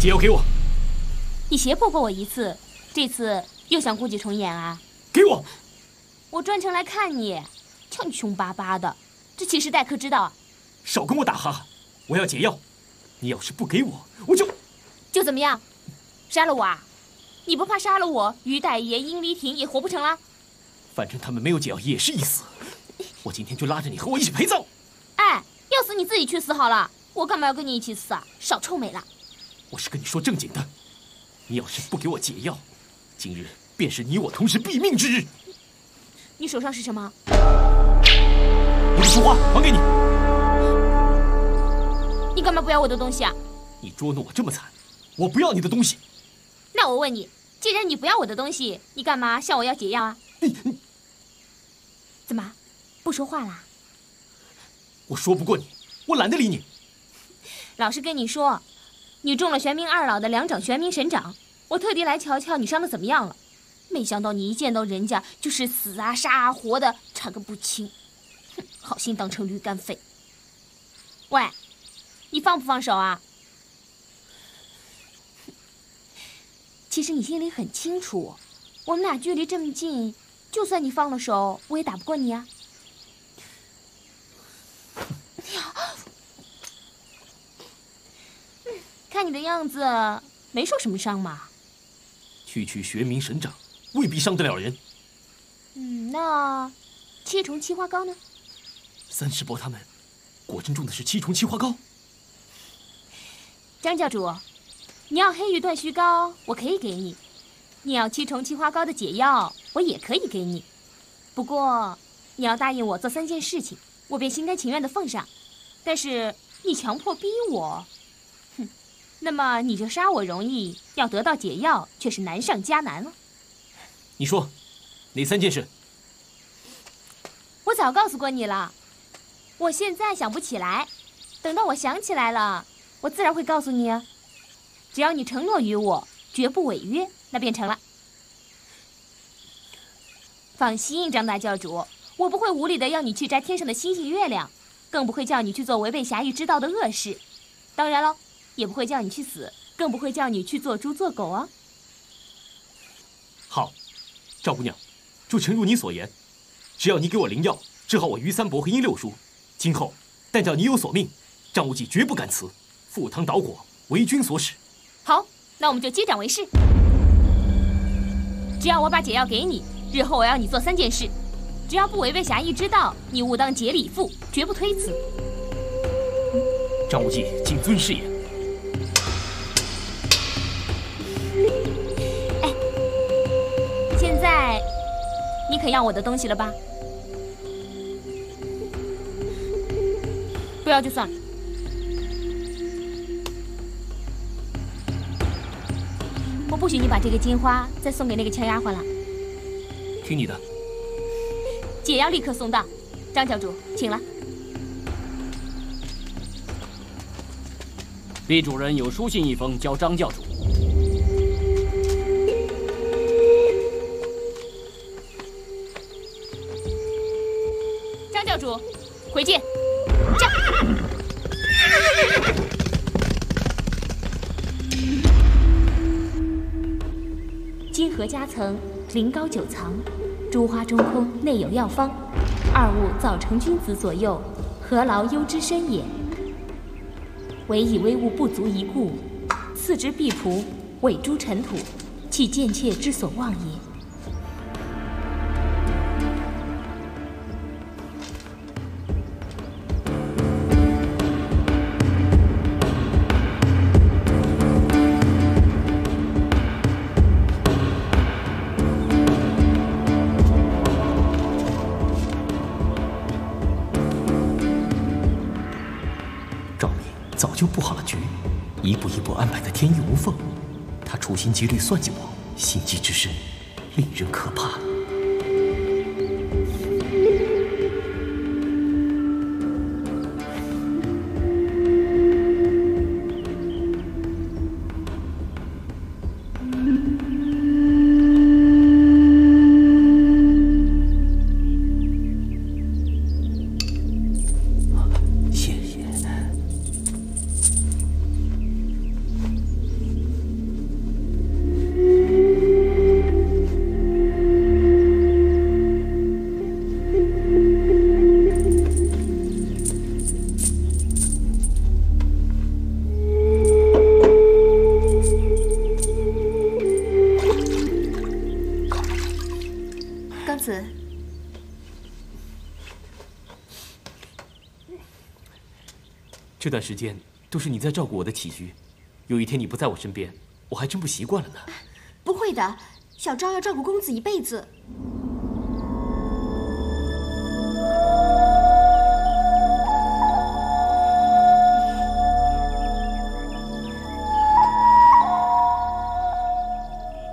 解药给我。你胁迫过我一次，这次又想故伎重演啊？给我！我专程来看你，瞧你凶巴巴的，这岂是待客之道？少跟我打哈哈！我要解药，你要是不给我，我就……就怎么样？杀了我啊？你不怕杀了我，于代言、殷离亭也活不成了？反正他们没有解药也是一死，我今天就拉着你和我一起陪葬。哎，要死你自己去死好了，我干嘛要跟你一起死啊？少臭美了！我是跟你说正经的。你要是不给我解药，今日便是你我同时毙命之日。你手上是什么？我的束花还给你。你干嘛不要我的东西啊？你捉弄我这么惨，我不要你的东西。那我问你，既然你不要我的东西，你干嘛向我要解药啊？你你怎么不说话啦？我说不过你，我懒得理你。老实跟你说。你中了玄冥二老的两掌玄冥神掌，我特地来瞧瞧你伤的怎么样了。没想到你一见到人家就是死啊杀啊活的，缠个不清，哼，好心当成驴肝肺。喂，你放不放手啊？其实你心里很清楚，我们俩距离这么近，就算你放了手，我也打不过你啊。 看你的样子，没受什么伤嘛。区区玄冥神掌，未必伤得了人。嗯，那七重七花膏呢？三师伯他们果真中的是七重七花膏。张教主，你要黑玉断虚膏，我可以给你；你要七重七花膏的解药，我也可以给你。不过你要答应我做三件事情，我便心甘情愿的奉上。但是你强迫逼我。 那么你就杀我容易，要得到解药却是难上加难了。你说，哪三件事？我早告诉过你了，我现在想不起来，等到我想起来了，我自然会告诉你啊。只要你承诺于我，绝不违约，那便成了。放心，张大教主，我不会无理的要你去摘天上的星星月亮，更不会叫你去做违背侠义之道的恶事。当然喽。 也不会叫你去死，更不会叫你去做猪做狗啊！好，赵姑娘，就诚如你所言，只要你给我灵药，治好我于三伯和殷六叔，今后但叫你有所命，张无忌绝不敢辞，赴汤蹈火，为君所使。好，那我们就接掌为誓。只要我把解药给你，日后我要你做三件事，只要不违背侠义之道，你务当竭力以赴，绝不推辞。嗯、张无忌谨遵誓言。 你肯要我的东西了吧？不要就算了。我不许你把这个金花再送给那个俏丫鬟了。听你的。解药立刻送到，张教主，请了。李主人有书信一封，交张教主。 回见。这金盒夹层，灵膏九藏，珠花中空，内有药方。二物早成君子左右，何劳忧之深也？唯以微物不足一故，赐之婢仆，委诸尘土，其贱妾之所望也。 天衣无缝，他处心积虑算计我，心机之深，令人可怕。这段时间都是你在照顾我的起居，有一天你不在我身边，我还真不习惯了呢。不会的，小昭要照顾公子一辈子。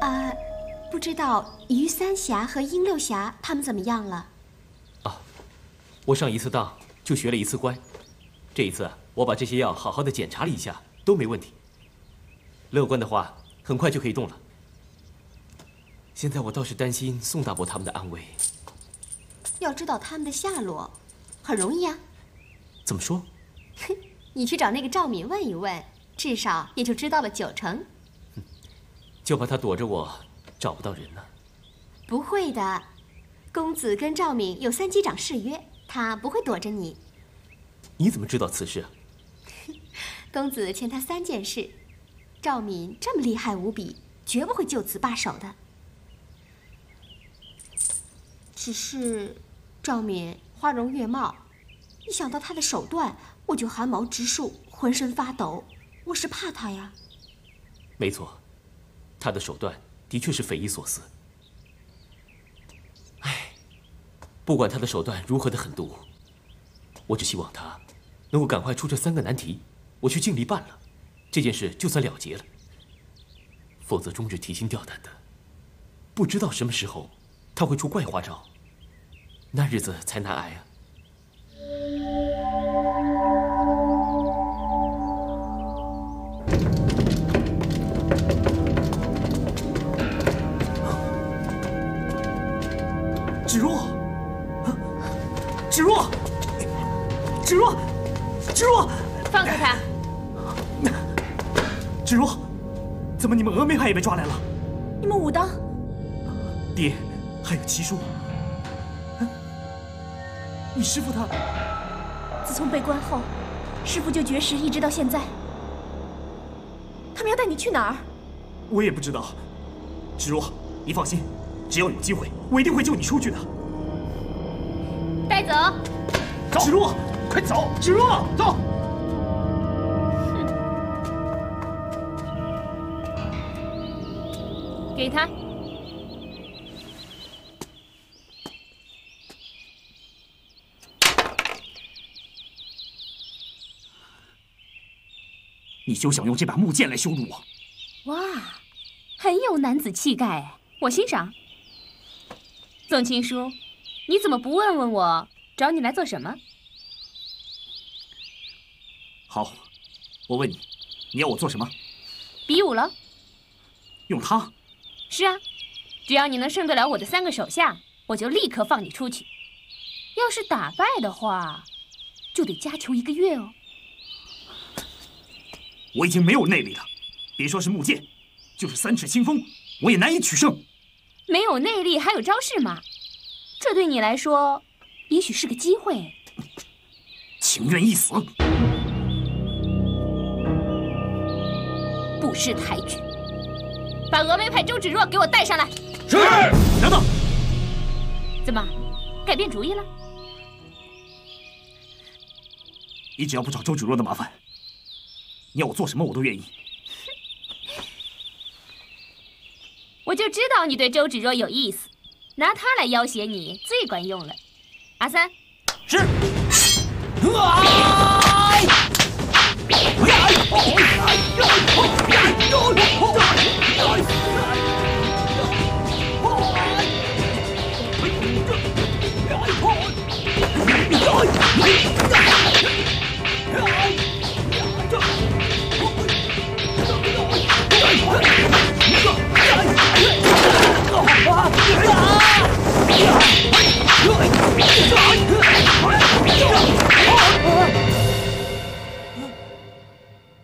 啊，不知道于三侠和殷六侠他们怎么样了？啊，我上一次当就学了一次乖，这一次啊。 我把这些药好好的检查了一下，都没问题。乐观的话，很快就可以动了。现在我倒是担心宋大伯他们的安危。要知道他们的下落，很容易啊。怎么说？你去找那个赵敏问一问，至少也就知道了九成。就怕他躲着我，找不到人呢。不会的，公子跟赵敏有三机长誓约，他不会躲着你。你怎么知道此事啊？公子劝他三件事，赵敏这么厉害无比，绝不会就此罢手的。只是，赵敏花容月貌，一想到她的手段，我就寒毛直竖，浑身发抖。我是怕她呀。没错，她的手段的确是匪夷所思。唉，不管她的手段如何的狠毒，我只希望她能够赶快出这三个难题。 我去尽力办了，这件事就算了结了。否则终日提心吊胆的，不知道什么时候他会出怪花招，那日子才难挨啊！芷若，芷若，芷若，芷若，放开他！ 芷若，怎么你们峨眉派也被抓来了？你们武当，爹，还有齐叔，你师父他，自从被关后，师父就绝食，一直到现在。他们要带你去哪儿？我也不知道。芷若，你放心，只要有机会，我一定会救你出去的。带走。走。芷若，快走！芷若，走。 给他。你休想用这把木剑来羞辱我！哇，很有男子气概，我欣赏。宋青书，你怎么不问问我找你来做什么？好，我问你，你要我做什么？比武了。用它？ 是啊，只要你能胜得了我的三个手下，我就立刻放你出去。要是打败的话，就得加囚一个月哦。我已经没有内力了，别说是木剑，就是三尺清风，我也难以取胜。没有内力还有招式吗？这对你来说，也许是个机会。情愿一死，不识抬举。 把峨眉派周芷若给我带上来。是。等等，怎么，改变主意了？你只要不找周芷若的麻烦，你要我做什么我都愿意。我就知道你对周芷若有意思，拿她来要挟你最管用了。阿三。是。啊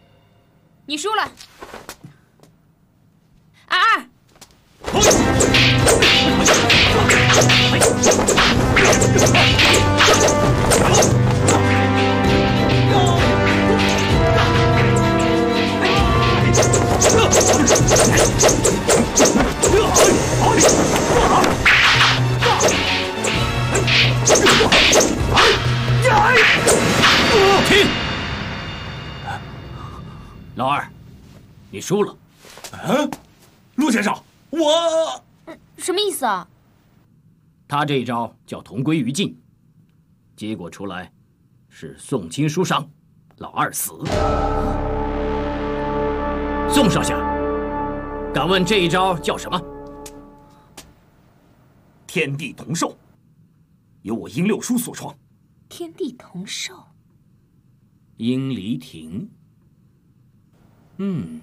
你输了，阿二。停！ 老二，你输了。啊，陆先生，我什么意思啊？他这一招叫同归于尽，结果出来是宋青书伤，老二死。宋少侠，敢问这一招叫什么？天地同寿，由我殷六叔所创。天地同寿，殷离亭。 嗯，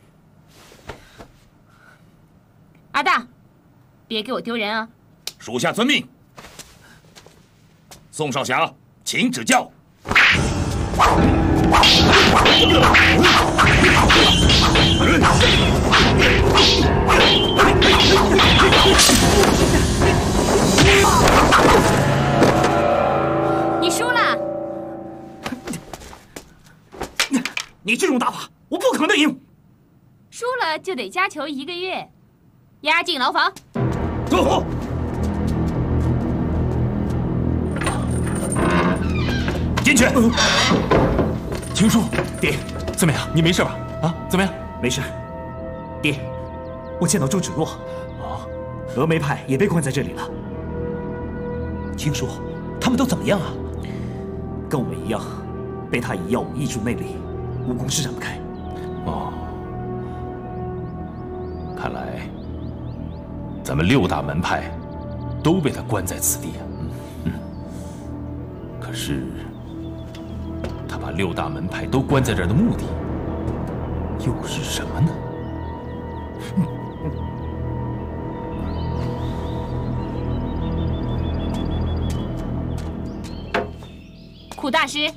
阿大，别给我丢人啊！属下遵命。宋少侠，请指教。 你输了。你这种打法，我不可能赢。输了就得加囚一个月，押进牢房。走。 进去，秦叔，爹，怎么样？你没事吧？啊，怎么样？没事，爹，我见到周芷若，哦，峨眉派也被关在这里了。秦叔，他们都怎么样啊？跟我们一样，被他以药物抑制内力，武功施展不开。哦，看来咱们六大门派都被他关在此地啊。嗯，可是。 他把六大门派都关在这儿的目的又是什么呢？苦大师，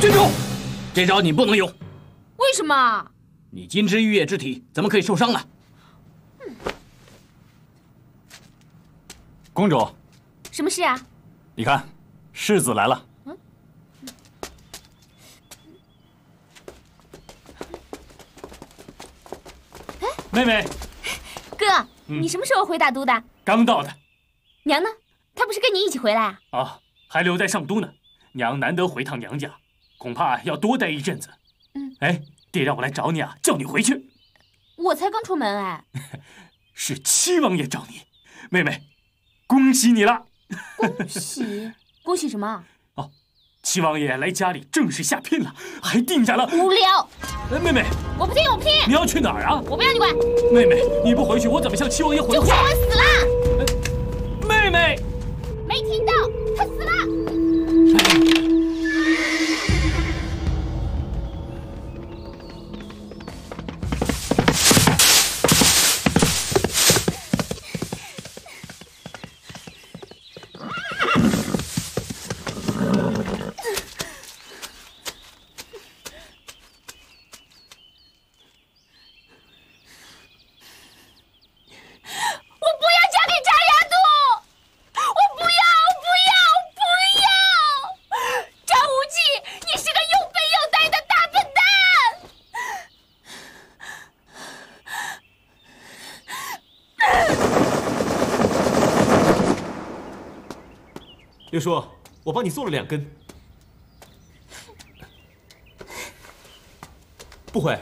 这招，这招你不能有。为什么？你金枝玉叶之体，怎么可以受伤呢？嗯、公主，什么事啊？你看，世子来了。嗯、妹妹，哥，嗯、你什么时候回大都的？刚到的。娘呢？她不是跟你一起回来啊？啊，还留在上都呢。 娘难得回趟娘家，恐怕要多待一阵子。嗯，哎，爹让我来找你啊，叫你回去。我才刚出门哎。是七王爷找你，妹妹，恭喜你了。恭喜恭喜什么？哦，七王爷来家里正式下聘了，还定下了。无聊。哎，妹妹，我不听，我不听。你要去哪儿啊？我不要你管。妹妹，你不回去，我怎么向七王爷回话？就说我死了。妹妹，没听到，他死了。 六叔，我帮你做了两根，不悔。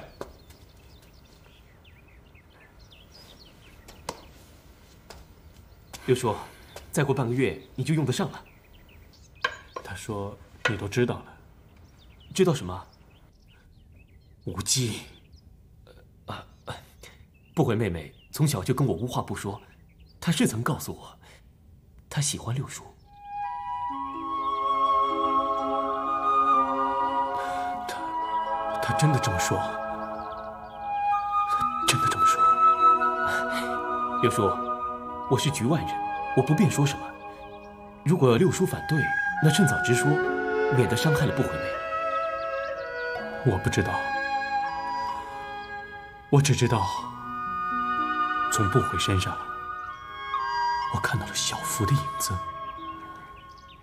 六叔，再过半个月你就用得上了。他说你都知道了，知道什么？无忌。啊，不悔妹妹从小就跟我无话不说，她是曾告诉我，她喜欢六叔。 他真的这么说？他真的这么说？六叔，我是局外人，我不便说什么。如果六叔反对，那趁早直说，免得伤害了不悔妹。我不知道，我只知道，从不悔身上，我看到了小福的影子。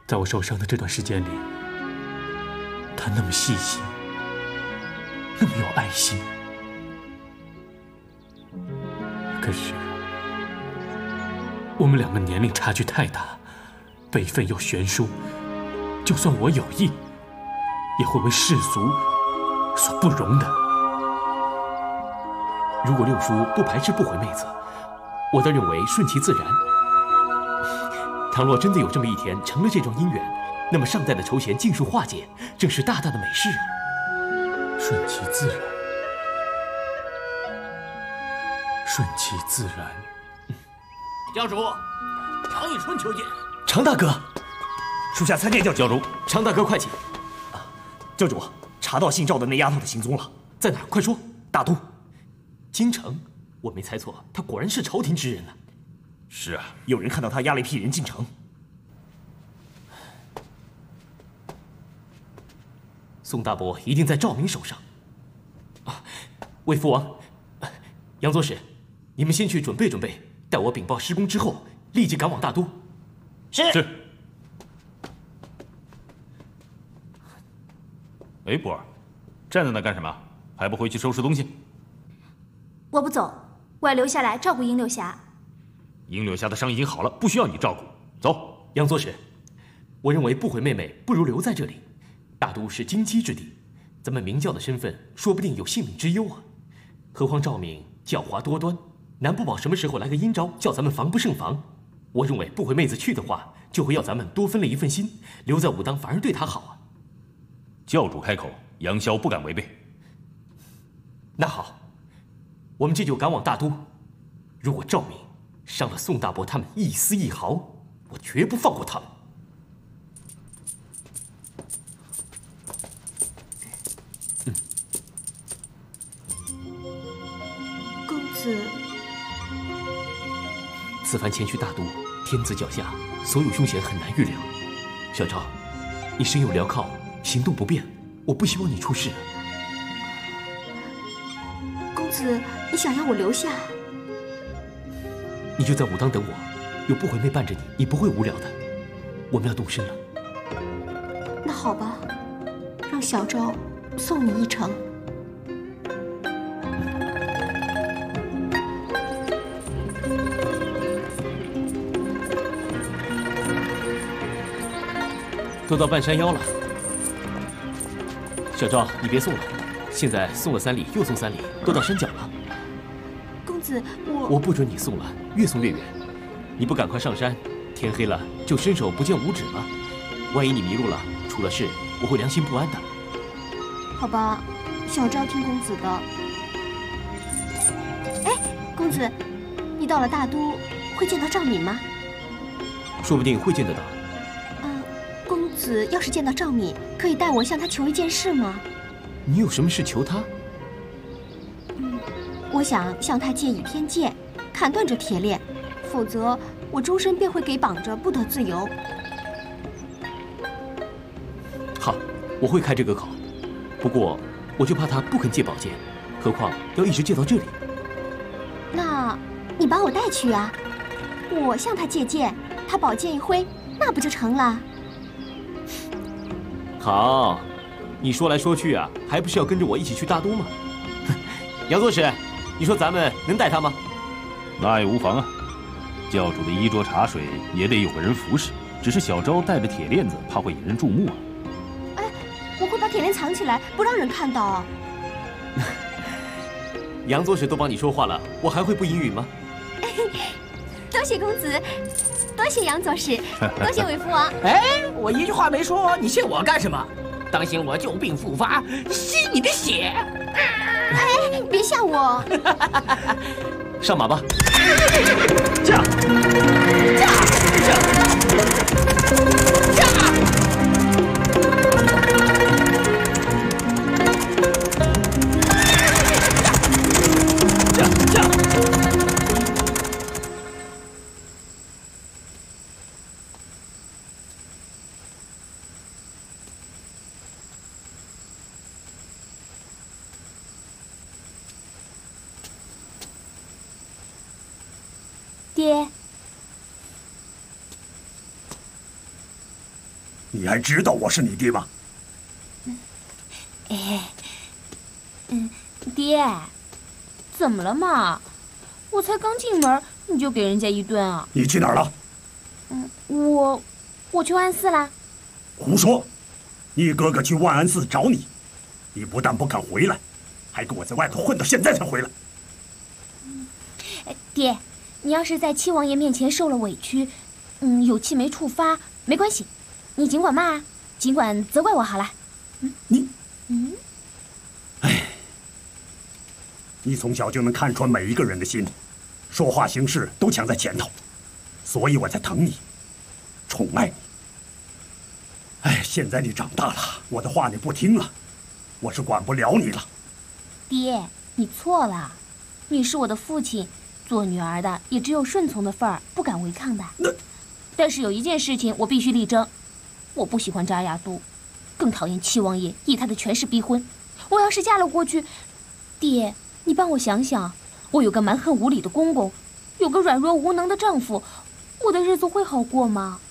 在我受伤的这段时间里，他那么细心。 那么有爱心，可是我们两个年龄差距太大，辈分又悬殊，就算我有意，也会为世俗所不容的。如果六叔不排斥不悔妹子，我倒认为顺其自然。倘若真的有这么一天成了这桩姻缘，那么上代的仇嫌尽数化解，正是大大的美事啊！ 顺其自然，顺其自然。教主，常遇春求见。常大哥，属下参见教主。教主，常大哥快请。啊，教主，查到姓赵的那丫头的行踪了，在哪？快说。大都，京城。我没猜错，她果然是朝廷之人啊。是啊，有人看到她押了一批人进城。 宋大伯一定在赵明手上。啊，魏福王，杨左使，你们先去准备准备，待我禀报施公之后，立即赶往大都。是。是。哎，博儿，站在那干什么？还不回去收拾东西？我不走，我要留下来照顾殷六侠。殷六侠的伤已经好了，不需要你照顾。走，杨左使，我认为不回妹妹，不如留在这里。 大都是金鸡之地，咱们明教的身份说不定有性命之忧啊！何况赵敏狡猾多端，难不保什么时候来个阴招，叫咱们防不胜防。我认为不回妹子去的话，就会要咱们多分了一份心，留在武当反而对她好啊！教主开口，杨逍不敢违背。那好，我们这就赶往大都。如果赵敏伤了宋大伯他们一丝一毫，我绝不放过他们。 此番前去大都，天子脚下，所有凶险很难预料。小赵，你身有镣铐，行动不便，我不希望你出事。公子，你想要我留下？你就在武当等我，有不回妹伴着你，你不会无聊的。我们要动身了。那好吧，让小赵送你一程。 都到半山腰了，小赵，你别送了，现在送了三里，又送三里，都到山脚了。公子，我我不准你送了，越送越远。你不赶快上山，天黑了就伸手不见五指了。万一你迷路了，出了事，我会良心不安的。好吧，小赵听公子的。哎，公子，你到了大都，会见到赵敏吗？说不定会见得到。 公子要是见到赵敏，可以代我向她求一件事吗？你有什么事求她？嗯，我想向她借倚天剑，砍断这铁链，否则我终身便会给绑着，不得自由。好，我会开这个口。不过，我就怕她不肯借宝剑，何况要一直借到这里。那，你把我带去啊！我向她借剑，她宝剑一挥，那不就成了？ 好，你说来说去啊，还不是要跟着我一起去大都吗？杨左使，你说咱们能带他吗？那也无妨啊，教主的衣着茶水也得有个人服侍。只是小昭带着铁链子，怕会引人注目啊。哎，我会把铁链藏起来，不让人看到啊。杨左使都帮你说话了，我还会不应允吗？多谢公子。 多谢杨左使，多谢韦福王。哎，我一句话没说，你谢我干什么？当心我旧病复发，吸你的血！哎，别吓我！上马吧！驾！驾！驾！驾！驾！驾！驾！ 爹，你还知道我是你爹吗？哎，嗯，爹，怎么了嘛？我才刚进门，你就给人家一顿啊！你去哪儿了？嗯，我我去万安寺啦。胡说！你哥哥去万安寺找你，你不但不肯回来，还跟我在外头混到现在才回来。嗯，爹。 你要是在七王爷面前受了委屈，嗯，有气没处发，没关系，你尽管骂啊，尽管责怪我好了。嗯，你，嗯，哎，你从小就能看穿每一个人的心，说话行事都抢在前头，所以我才疼你，宠爱你。哎，现在你长大了，我的话你不听了，我是管不了你了。爹，你错了，你是我的父亲，做女儿的也只有顺从的份儿，不敢违抗的。那，但是有一件事情我必须力争，我不喜欢张雅都，更讨厌七王爷以他的权势逼婚。我要是嫁了过去，爹。 你帮我想想，我有个蛮横无理的公公，有个软弱无能的丈夫，我的日子会好过吗？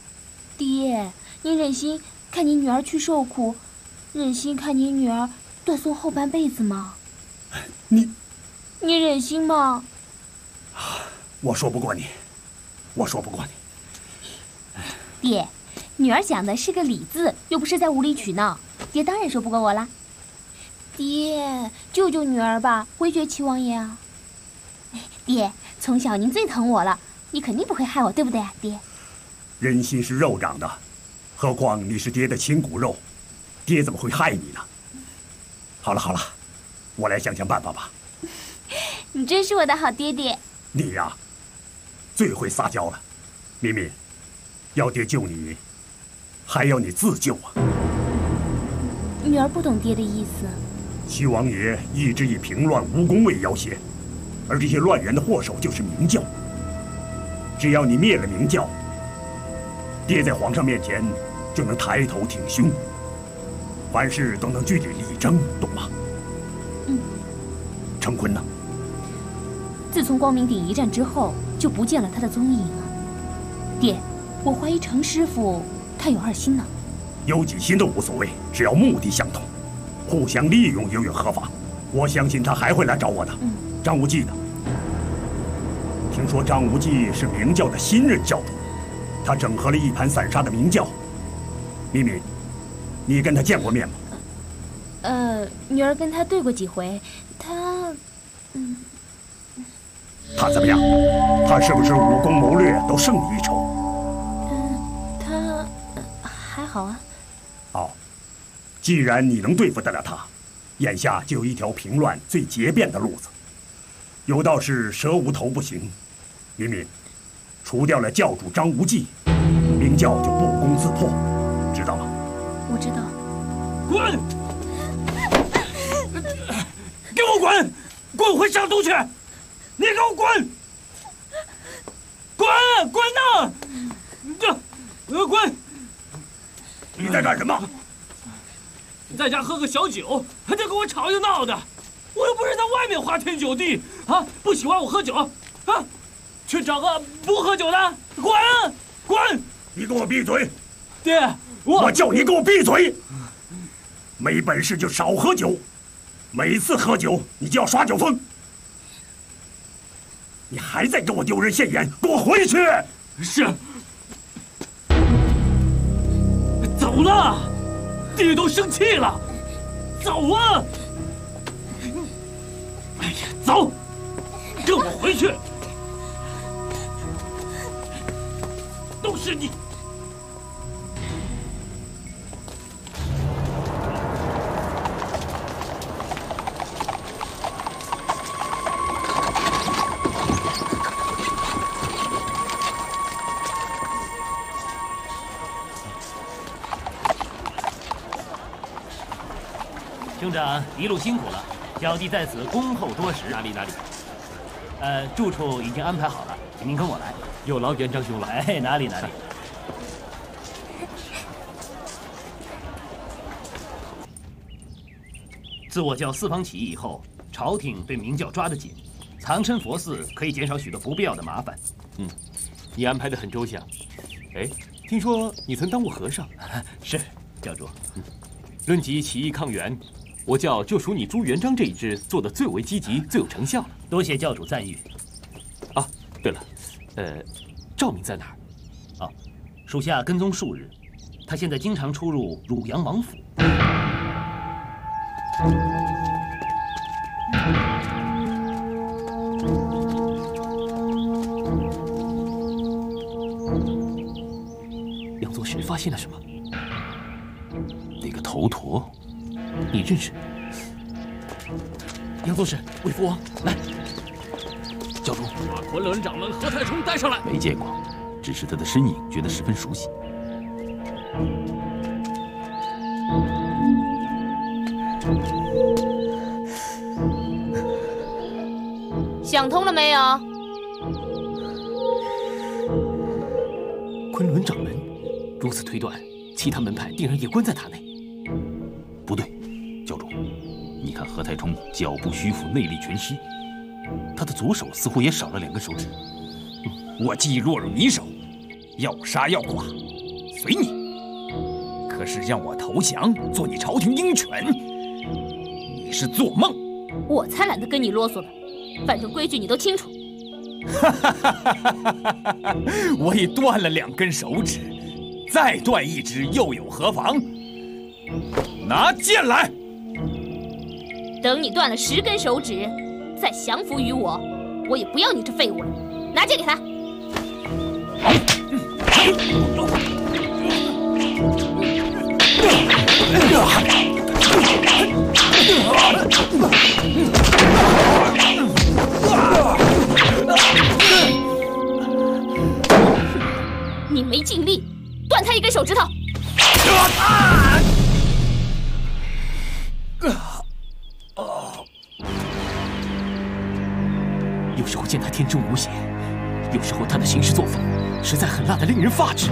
爹，您忍心看你女儿去受苦，忍心看你女儿断送后半辈子吗？你，你忍心吗？我说不过你，我说不过你。爹，女儿讲的是个理字，又不是在无理取闹，爹当然说不过我啦。 爹，救救女儿吧，回绝齐王爷啊！爹，从小您最疼我了，你肯定不会害我，对不对啊，爹？人心是肉长的，何况你是爹的亲骨肉，爹怎么会害你呢？好了好了，我来想想办法吧。你真是我的好爹爹。你呀、啊，最会撒娇了。敏敏，要爹救你，还要你自救啊！女儿不懂爹的意思。 齐王爷一直以平乱无功为要挟，而这些乱源的祸首就是明教。只要你灭了明教，爹在皇上面前就能抬头挺胸，凡事都能据理力争，懂吗？嗯。成坤呢？自从光明顶一战之后，就不见了他的踪影了。爹，我怀疑程师傅他有二心呢。有几心都无所谓，只要目的相同。 互相利用永远合法，我相信他还会来找我的。嗯、张无忌呢？听说张无忌是明教的新任教主，他整合了一盘散沙的明教。敏敏，你跟他见过面吗？呃，女儿跟他对过几回，他，嗯，他怎么样？他是不是武功谋略都胜你一筹？嗯，他还好啊。哦。 既然你能对付得了他，眼下就有一条平乱最捷变的路子。有道是蛇无头不行，敏敏，除掉了教主张无忌，明教就不攻自破，知道吗？我知道。滚！给我滚！滚回商都去！你给我滚！滚！滚呐！这，滚！你在干什么？ 在家喝个小酒，还得跟我吵又闹的，我又不是在外面花天酒地啊！不喜欢我喝酒啊，去找个不喝酒的，滚滚！你给我闭嘴！爹，我我叫你给我闭嘴！没本事就少喝酒，每次喝酒你就要耍酒疯，你还在给我丢人现眼，给我回去！是，走了。 爹都生气了，走啊！哎呀，走，跟我回去。都是你。兄长一路辛苦了，小弟在此恭候多时。哪里哪里？呃，住处已经安排好了，您跟我来。又劳烦张兄了。哎，哪里哪里。自我教四方起义以后，朝廷对明教抓得紧，藏身佛寺可以减少许多不必要的麻烦。嗯，你安排得很周详。哎，听说你曾当过和尚？是，教主。嗯、论及起义抗元。 我教就属你朱元璋这一支做得最为积极、最有成效了。多谢教主赞誉。啊，对了，呃，赵明在哪儿？哦，属下跟踪数日，他现在经常出入汝阳王府。杨宗实发现了什么？那个头陀。 你认识？杨宗室，为父王来。教主，把昆仑掌门何太冲带上来。没见过，只是他的身影觉得十分熟悉。想通了没有？昆仑掌门，如此推断，其他门派定然也关在塔内。不对，教主。 你看何太冲脚步虚浮，内力全失，他的左手似乎也少了两根手指。我既落入你手，要杀要剐，随你。可是让我投降，做你朝廷鹰犬，你是做梦！我才懒得跟你啰嗦呢，反正规矩你都清楚。哈哈哈哈哈！我已断了两根手指，再断一只又有何妨？拿剑来！ 等你断了十根手指，再降服于我，我也不要你这废物了。拿剑给他。你没尽力，断他一根手指头。啊 有时候见他天真无邪，有时候他的行事作风实在狠辣得令人发指。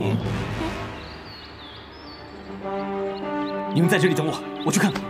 嗯，你们在这里等我，我去看看。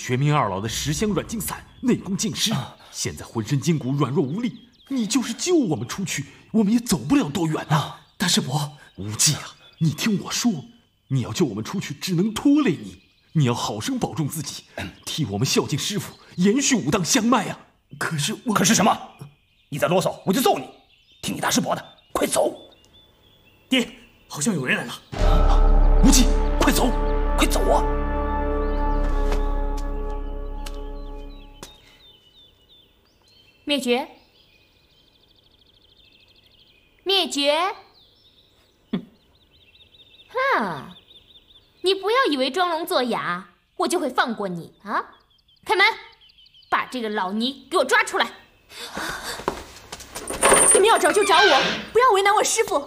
玄冥二老的十香软筋散内功尽失，现在浑身筋骨软弱无力。你就是救我们出去，我们也走不了多远呐、啊。大师伯，无忌啊，你听我说，你要救我们出去，只能拖累你。你要好生保重自己，替我们孝敬师傅，延续武当香脉啊。可是我……可是什么？你再啰嗦，我就揍你！听你大师伯的，快走！爹，好像有人来了。啊、无忌，快走，快走啊！ 灭绝！灭绝！哼，哈！你不要以为装聋作哑，我就会放过你啊！开门，把这个老尼给我抓出来！你们要找就找我，不要为难我师父。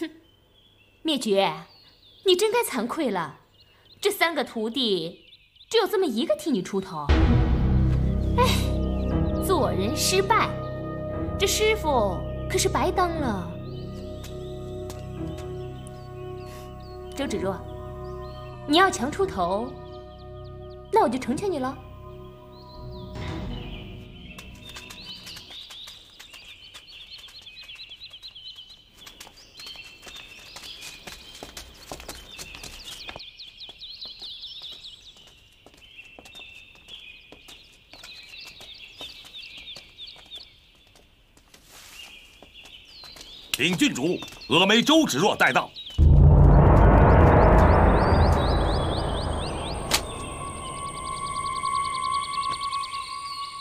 哼，灭绝，你真该惭愧了。这三个徒弟，只有这么一个替你出头。 哎，做人失败，这师傅可是白当了。周芷若，你要强出头，那我就成全你了。请郡主峨眉周芷若带到。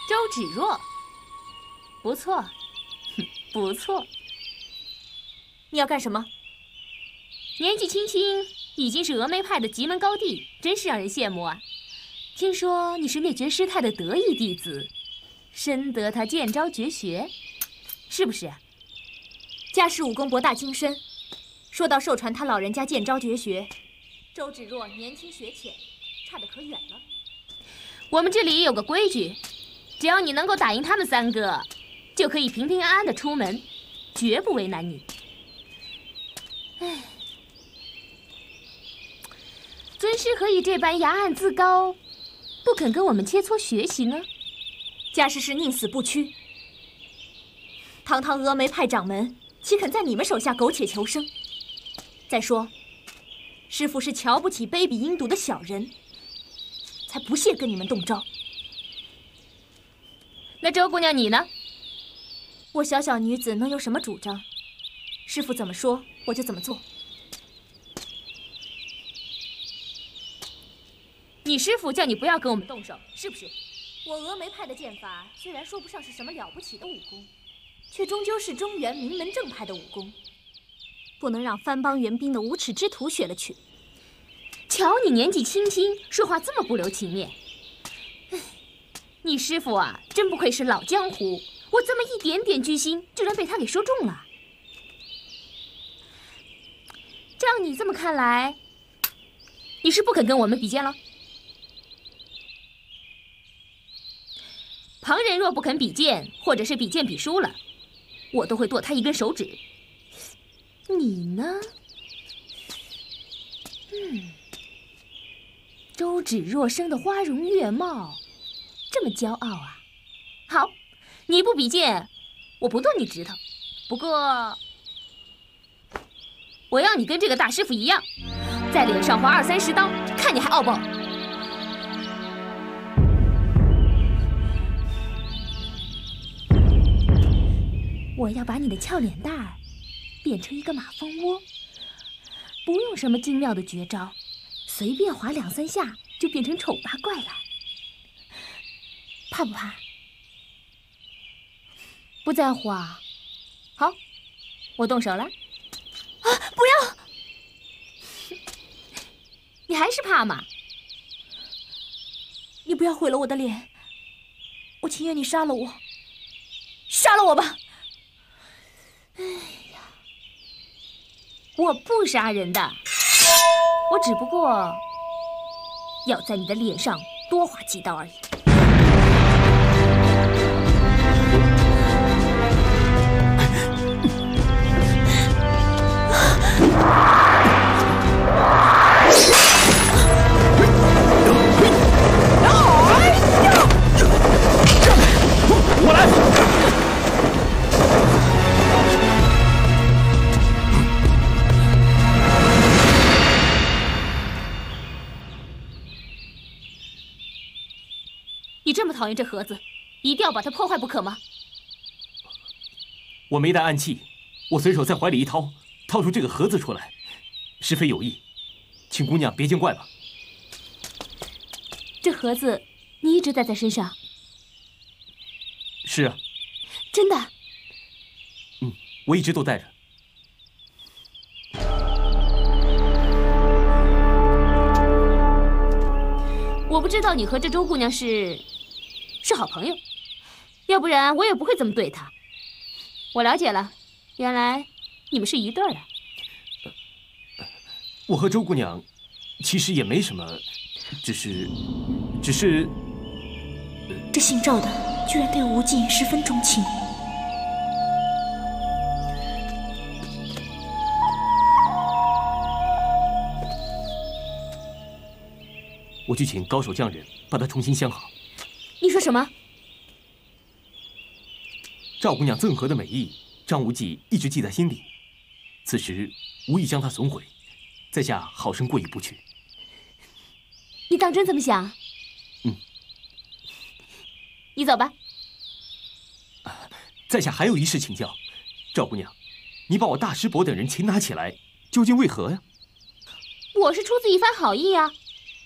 周芷若，不错，不错。你要干什么？年纪轻轻已经是峨眉派的极门高地，真是让人羡慕啊！听说你是灭绝师太的得意弟子，深得他剑招绝学，是不是？ 家世武功博大精深，说到授传他老人家剑招绝学，周芷若年轻学浅，差得可远了。我们这里有个规矩，只要你能够打赢他们三个，就可以平平安安的出门，绝不为难你。唉，尊师何以这般崖岸自高，不肯跟我们切磋学习呢？家师是宁死不屈，堂堂峨眉派掌门，岂肯在你们手下苟且求生？再说，师父是瞧不起卑鄙阴毒的小人，才不屑跟你们动招。那周姑娘你呢？我小小女子能有什么主张？师父怎么说，我就怎么做。你师父叫你不要跟我们动手，是不是？我峨眉派的剑法虽然说不上是什么了不起的武功，却终究是中原名门正派的武功。 不能让番邦援兵的无耻之徒学了去。瞧你年纪轻轻，说话这么不留情面。你师父啊，真不愧是老江湖，我这么一点点居心，居然被他给说中了。照你这么看来，你是不肯跟我们比剑了？旁人若不肯比剑，或者是比剑比输了，我都会剁他一根手指。 你呢？嗯，周芷若生的花容月貌，这么骄傲啊！好，你不比剑，我不剁你指头。不过，我要你跟这个大师傅一样，在脸上划二三十刀，看你还傲不傲？我要把你的俏脸蛋儿 变成一个马蜂窝，不用什么精妙的绝招，随便划两三下就变成丑八怪了。怕不怕？不在乎啊。好，我动手了。啊！不要！你还是怕吗？你不要毁了我的脸，我情愿你杀了我，杀了我吧。唉。 我不杀人的，我只不过要在你的脸上多划几刀而已。我来。 你这么讨厌这盒子，一定要把它破坏不可吗？我没带暗器，我随手在怀里一掏，掏出这个盒子出来，实非有意，请姑娘别见怪吧。这盒子你一直带在身上？是啊。真的？嗯，我一直都带着。 我不知道你和这周姑娘是是好朋友，要不然我也不会这么对她。我了解了，原来你们是一对儿啊。我和周姑娘其实也没什么，只是只是……这姓赵的居然对无忌十分钟情。 我去请高手匠人把它重新镶好。你说什么？赵姑娘赠和的美意，张无忌一直记在心里，此时无意将它损毁，在下好生过意不去。你当真这么想？嗯。你走吧。啊，在下还有一事请教，赵姑娘，你把我大师伯等人擒拿起来，究竟为何呀？我是出自一番好意啊。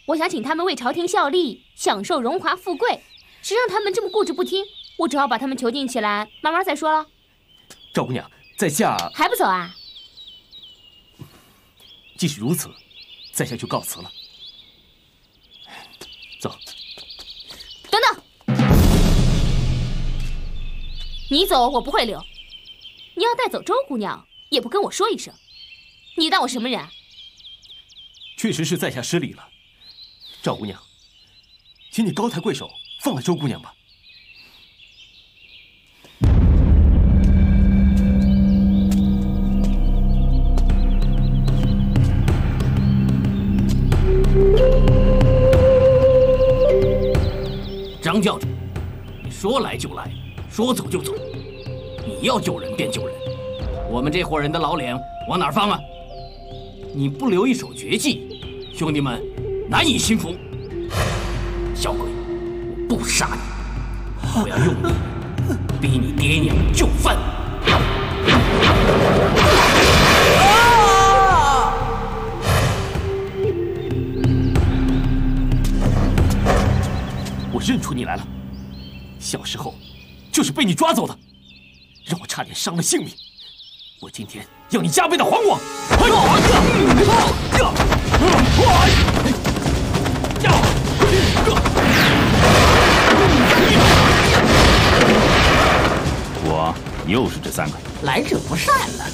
我想请他们为朝廷效力，享受荣华富贵。谁让他们这么固执不听？我只好把他们囚禁起来，慢慢再说了。赵姑娘，在下还不走啊？即使如此，在下就告辞了。走。等等，你走我不会留。你要带走周姑娘，也不跟我说一声。你当我什么人啊？确实是在下失礼了。赵姑娘，请你高抬贵手，放了周姑娘吧。 张教主，你说来就来，说走就走。你要救人便救人，我们这伙人的老脸往哪儿放啊？你不留一手绝技，兄弟们难以心服。小鬼，我不杀你，我要用你，逼你爹娘就范。啊！我认出你来了，小时候就是被你抓走的，让我差点伤了性命。 我今天要你加倍的还我！我又是这三个，来者不善了。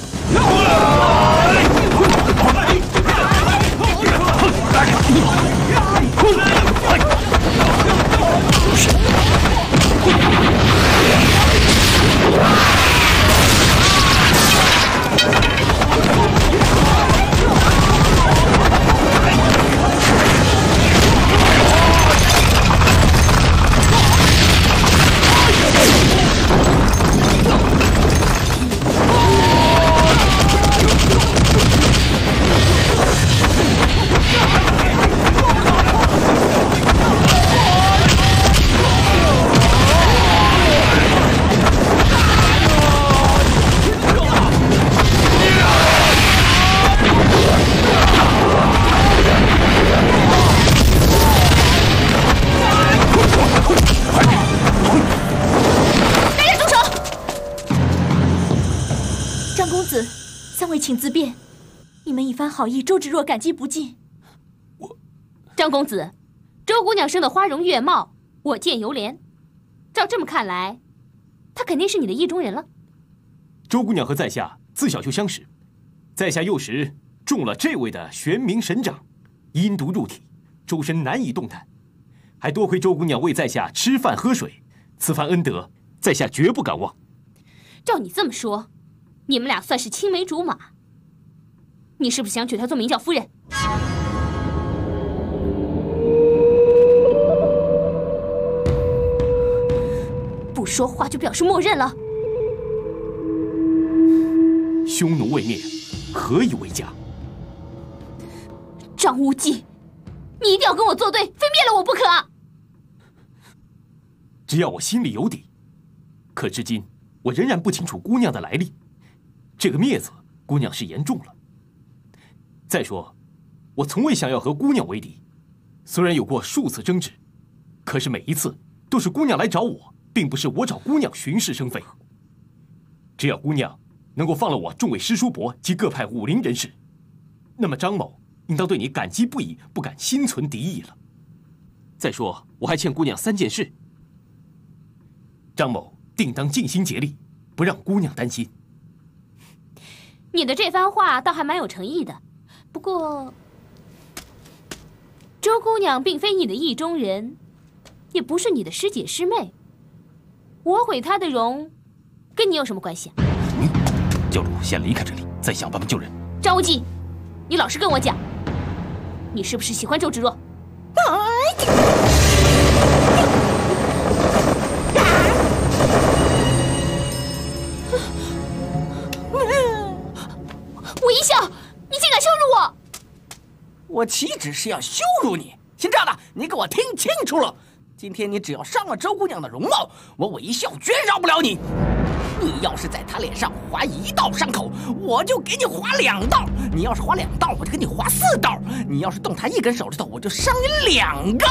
请自便，你们一番好意，周芷若感激不尽。我，张公子，周姑娘生的花容月貌，我见犹怜。照这么看来，她肯定是你的意中人了。周姑娘和在下自小就相识，在下幼时中了这位的玄冥神掌，阴毒入体，周身难以动弹。还多亏周姑娘为在下吃饭喝水，此番恩德，在下绝不敢忘。照你这么说，你们俩算是青梅竹马。 你是不是想娶她做明教夫人？不说话就表示默认了。匈奴未灭，何以为家？张无忌，你一定要跟我作对，非灭了我不可！只要我心里有底，可至今我仍然不清楚姑娘的来历。这个“灭”字，姑娘是言重了。 再说，我从未想要和姑娘为敌，虽然有过数次争执，可是每一次都是姑娘来找我，并不是我找姑娘寻是生非。只要姑娘能够放了我众位师叔伯及各派武林人士，那么张某应当对你感激不已，不敢心存敌意了。再说，我还欠姑娘三件事，张某定当尽心竭力，不让姑娘担心。你的这番话倒还蛮有诚意的。 不过，周姑娘并非你的意中人，也不是你的师姐师妹，我毁她的容，跟你有什么关系啊？嗯，教主先离开这里，再想办法救人。张无忌，你老实跟我讲，你是不是喜欢周芷若？武一笑。 你竟敢羞辱我！我岂止是要羞辱你，姓赵的，你给我听清楚了！今天你只要伤了周姑娘的容貌，我韦一笑绝饶不了你。你要是在她脸上划一道伤口，我就给你划两道；你要是划两道，我就给你划四道；你要是动她一根手指头，我就伤你两个。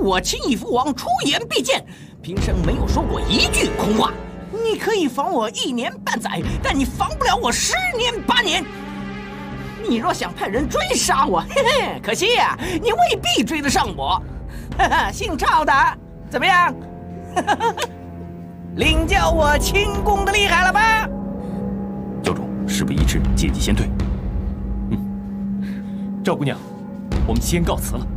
我秦义父王出言必践，平生没有说过一句空话。你可以防我一年半载，但你防不了我十年八年。 你若想派人追杀我，嘿嘿，可惜呀、啊，你未必追得上我。哈哈，姓赵的，怎么样？领教我轻功的厉害了吧？教主，事不宜迟，借计先退。嗯，赵姑娘，我们先告辞了。